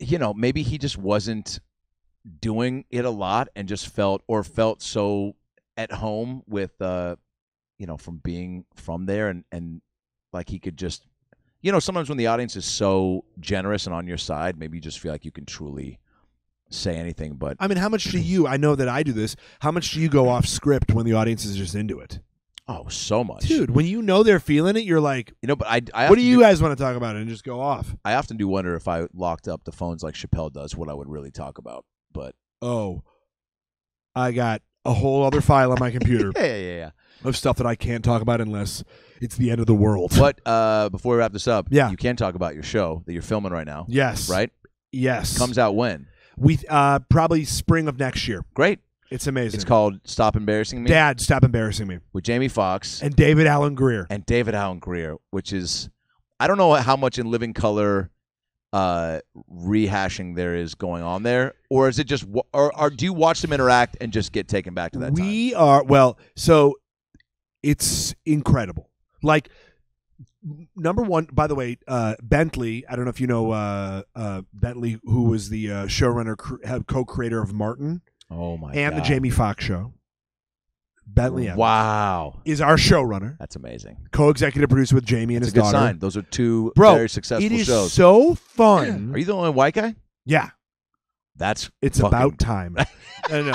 you know, maybe he just wasn't doing it a lot and just felt so at home with you know, from being from there, and like he could just, you know, sometimes when the audience is so generous and on your side, maybe you just feel like you can truly say anything. But I mean, how much do you, I know that I do this, how much do you go off script when the audience is just into it? Oh, so much, dude. When you know they're feeling it, you're like, you know. But I what do you guys want to talk about? And just go off. I often do wonder if I locked up the phones like Chappelle does, what I would really talk about. But oh, I got a whole other file on my computer. Yeah. Of stuff that I can't talk about unless it's the end of the world. But before we wrap this up, yeah, you can talk about your show that you're filming right now. Yes. Right? Yes. It comes out when? We probably spring of next year. Great. It's amazing. It's called Stop Embarrassing Me. Dad, Stop Embarrassing Me. With Jamie Foxx. And David Alan Grier. And David Alan Grier, which is, I don't know how much in living color rehashing there is going on there, or is it just, or do you watch them interact and just get taken back to that time? We are, well, so it's incredible. Like, number one, by the way, Bentley, I don't know if you know Bentley, who was the showrunner, co-creator of Martin. Oh my! And God. The Jamie Foxx Show. Bentley Evans is our showrunner. That's amazing. Co-executive producer with Jamie and his daughter. Good sign. Those are two very successful shows. It is so fun. Are you the only white guy? Yeah. It's fucking... about time. No.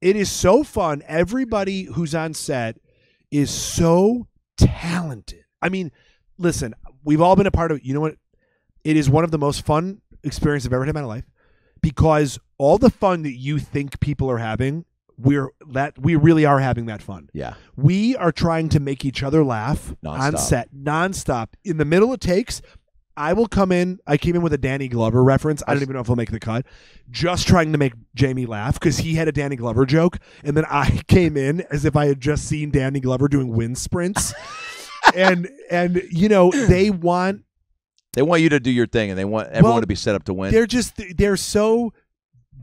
It is so fun. Everybody who's on set is so talented. I mean, listen, we've all been a part of it. You know what? It is one of the most fun experiences I've ever had in my life, because all the fun that you think people are having, we really are having that fun. Yeah. We are trying to make each other laugh on set nonstop. In the middle of takes, I will come in. I came in with a Danny Glover reference. I don't even know if I'll make the cut. Just trying to make Jamie laugh because he had a Danny Glover joke. And then I came in as if I had just seen Danny Glover doing wind sprints. and you know, they want you to do your thing, and they want everyone to be set up to win.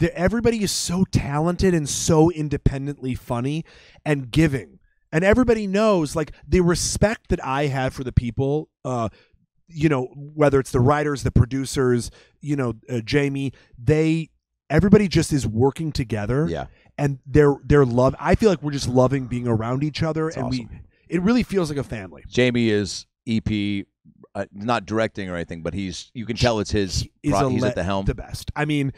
Everybody is so talented and so independently funny and giving. And everybody knows, like, the respect that I have for the people, you know, whether it's the writers, the producers, you know, Jamie, everybody just is working together. Yeah. And they're love. I feel like we're just loving being around each other. That's awesome. It really feels like a family. Jamie is EP. Not directing or anything, but you can tell it's his. He's at the helm. The best. I mean,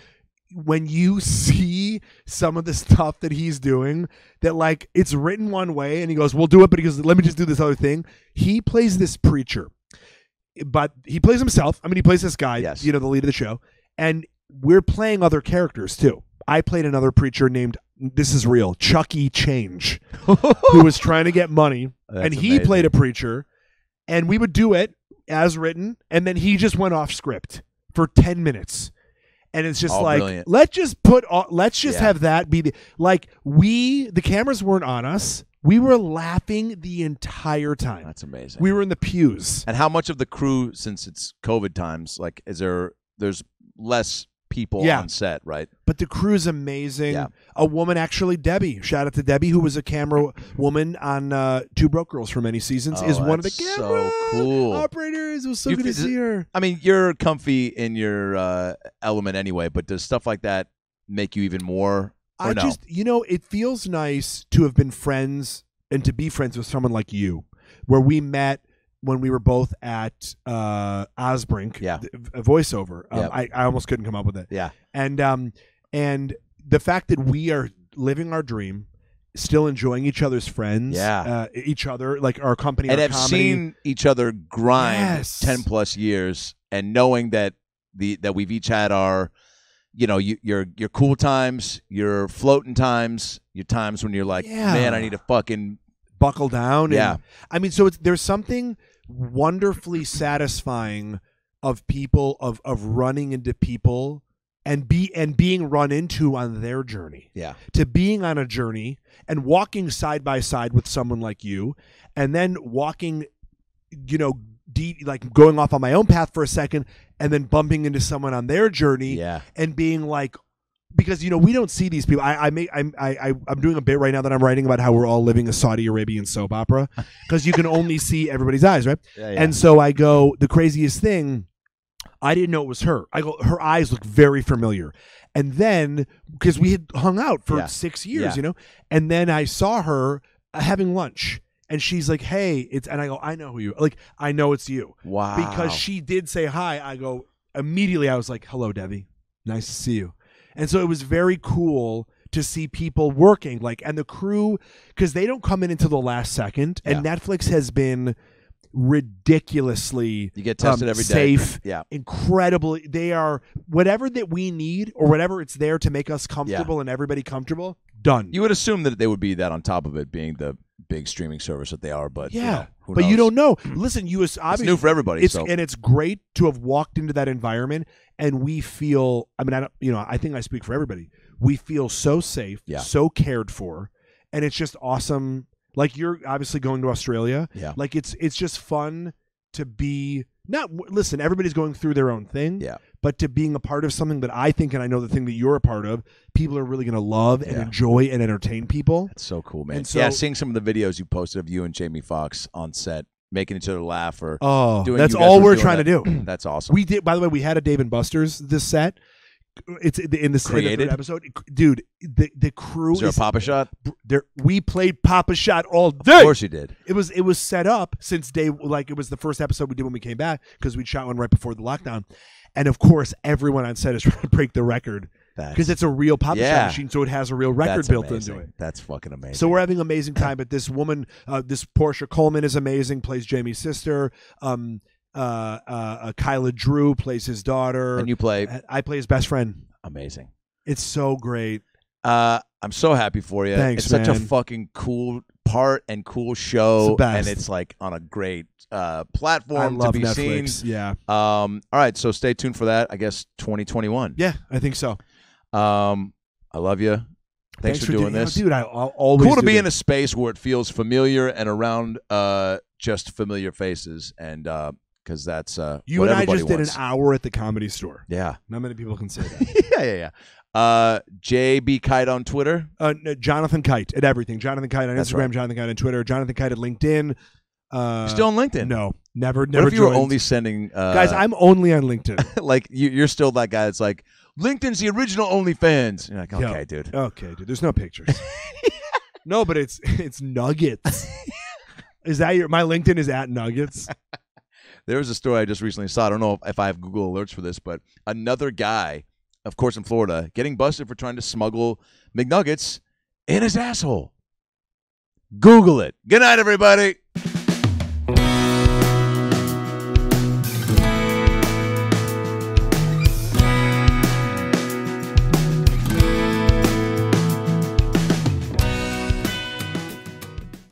when you see some of the stuff that he's doing, that, like, it's written one way, and he goes, "We'll do it," but he goes, "Let me just do this other thing." He plays this preacher, but he plays himself. I mean, he plays this guy, yes, you know, the lead of the show, and we're playing other characters too. I played another preacher named, this is real, Chuck E. Cheese, who was trying to get money, and he played a preacher, and we would do it as written, and then he just went off script for 10 minutes, and it's just brilliant. Let's just have that be the, like, the cameras weren't on us. We were laughing the entire time. That's amazing. We were in the pews. And how much of the crew, since it's COVID times, like, there's less people on set, right? But the crew's amazing. Yeah. A woman, actually, Debbie, shout out to Debbie, who was a camera woman on Two Broke Girls for many seasons, is one of the camera operators. It was so good to see her. I mean, you're comfy in your element anyway, but does stuff like that make you even more? Just, you know, it feels nice to have been friends and to be friends with someone like you, where we met when we were both at Osbrink, a voiceover. I almost couldn't come up with it. Yeah. And the fact that we are living our dream, still enjoying each other's friends, each other, like our company, and have seen each other grind 10+ years, and knowing that that we've each had our, you know, your cool times, your floating times, your times when you're like, man, I need to fucking buckle down. Yeah. And, I mean, so there's something wonderfully satisfying of people, of running into people and being run into on their journey. Yeah. To being on a journey and walking side by side with someone like you, and then walking, you know, deep, like going off on my own path for a second, and then bumping into someone on their journey. Yeah. And being like, because, you know, we don't see these people. I'm doing a bit right now that I'm writing about how we're all living a Saudi Arabian soap opera, because you can only see everybody's eyes, right? Yeah, yeah. And so I go, the craziest thing, I didn't know it was her. I go, her eyes look very familiar. And then, because we had hung out for 6 years, you know, and then I saw her having lunch. And she's like, "Hey, it's," and I go, "I know who you are. Like, I know it's you." Wow. Because she did say hi. I go, immediately I was like, "Hello, Debbie. Nice to see you." And so it was very cool to see people working, like, and the crew, because they don't come in until the last second. And Netflix has been ridiculously, you get tested every day, safe, incredibly. They are whatever that we need, or whatever it's there to make us comfortable and everybody comfortable. Done. You would assume that they would be that on top of it being the big streaming service that they are, but you know, who knows? You don't know. Listen, it's new for everybody, and it's great to have walked into that environment. And we feel, I mean, I don't, you know, I think I speak for everybody. We feel so safe, so cared for, and it's just awesome. Like, you're obviously going to Australia. Yeah. Like, it's just fun to be, listen, everybody's going through their own thing. Yeah. But to being a part of something that I think, and I know the thing that you're a part of, people are really going to love and enjoy and entertain people. That's so cool, man. So, seeing some of the videos you posted of you and Jamie Foxx on set, making each other laugh, or doing, that's all we're trying to do. That's awesome. We did, by the way, we had a Dave and Buster's this set, It's in the third episode, dude. The crew. Is there a Papa Shot? We played Papa Shot all day. Of course you did. It was set up since day. Like it was the first episode we did when we came back because we shot one right before the lockdown, and of course everyone on set is trying to break the record because it's a real Papa Shot machine, so it has a real record built into it. That's fucking amazing. So we're having an amazing time. But this woman, this Portia Coleman, is amazing. Plays Jamie's sister. Kyla Drew plays his daughter, and you play. I play his best friend. Amazing! It's so great. I'm so happy for you. Thanks, it's such a fucking cool part and cool show, and it's like on a great platform to be seen. Yeah. All right, so stay tuned for that. I guess 2021. Yeah, I think so. I love you. Thanks for doing this, dude. I'll always cool to be in a space where it feels familiar and around just familiar faces and. Because that's you and I just did an hour at the Comedy Store. Yeah, not many people can say that. Yeah. JB Kite on Twitter. No, Jonathan Kite at everything. Jonathan Kite on Instagram. Right. Jonathan Kite on Twitter. Jonathan Kite at LinkedIn. Still on LinkedIn? No, never. What if you were only sending guys? I'm only on LinkedIn. Like you're still that guy. That's like LinkedIn's the original OnlyFans. You're like, okay, dude. Okay, dude. There's no pictures. No, but it's nuggets. Is that my LinkedIn is at nuggets. There was a story I just recently saw. I don't know if I have Google alerts for this, but another guy, of course, in Florida, getting busted for trying to smuggle McNuggets in his asshole. Google it. Good night, everybody.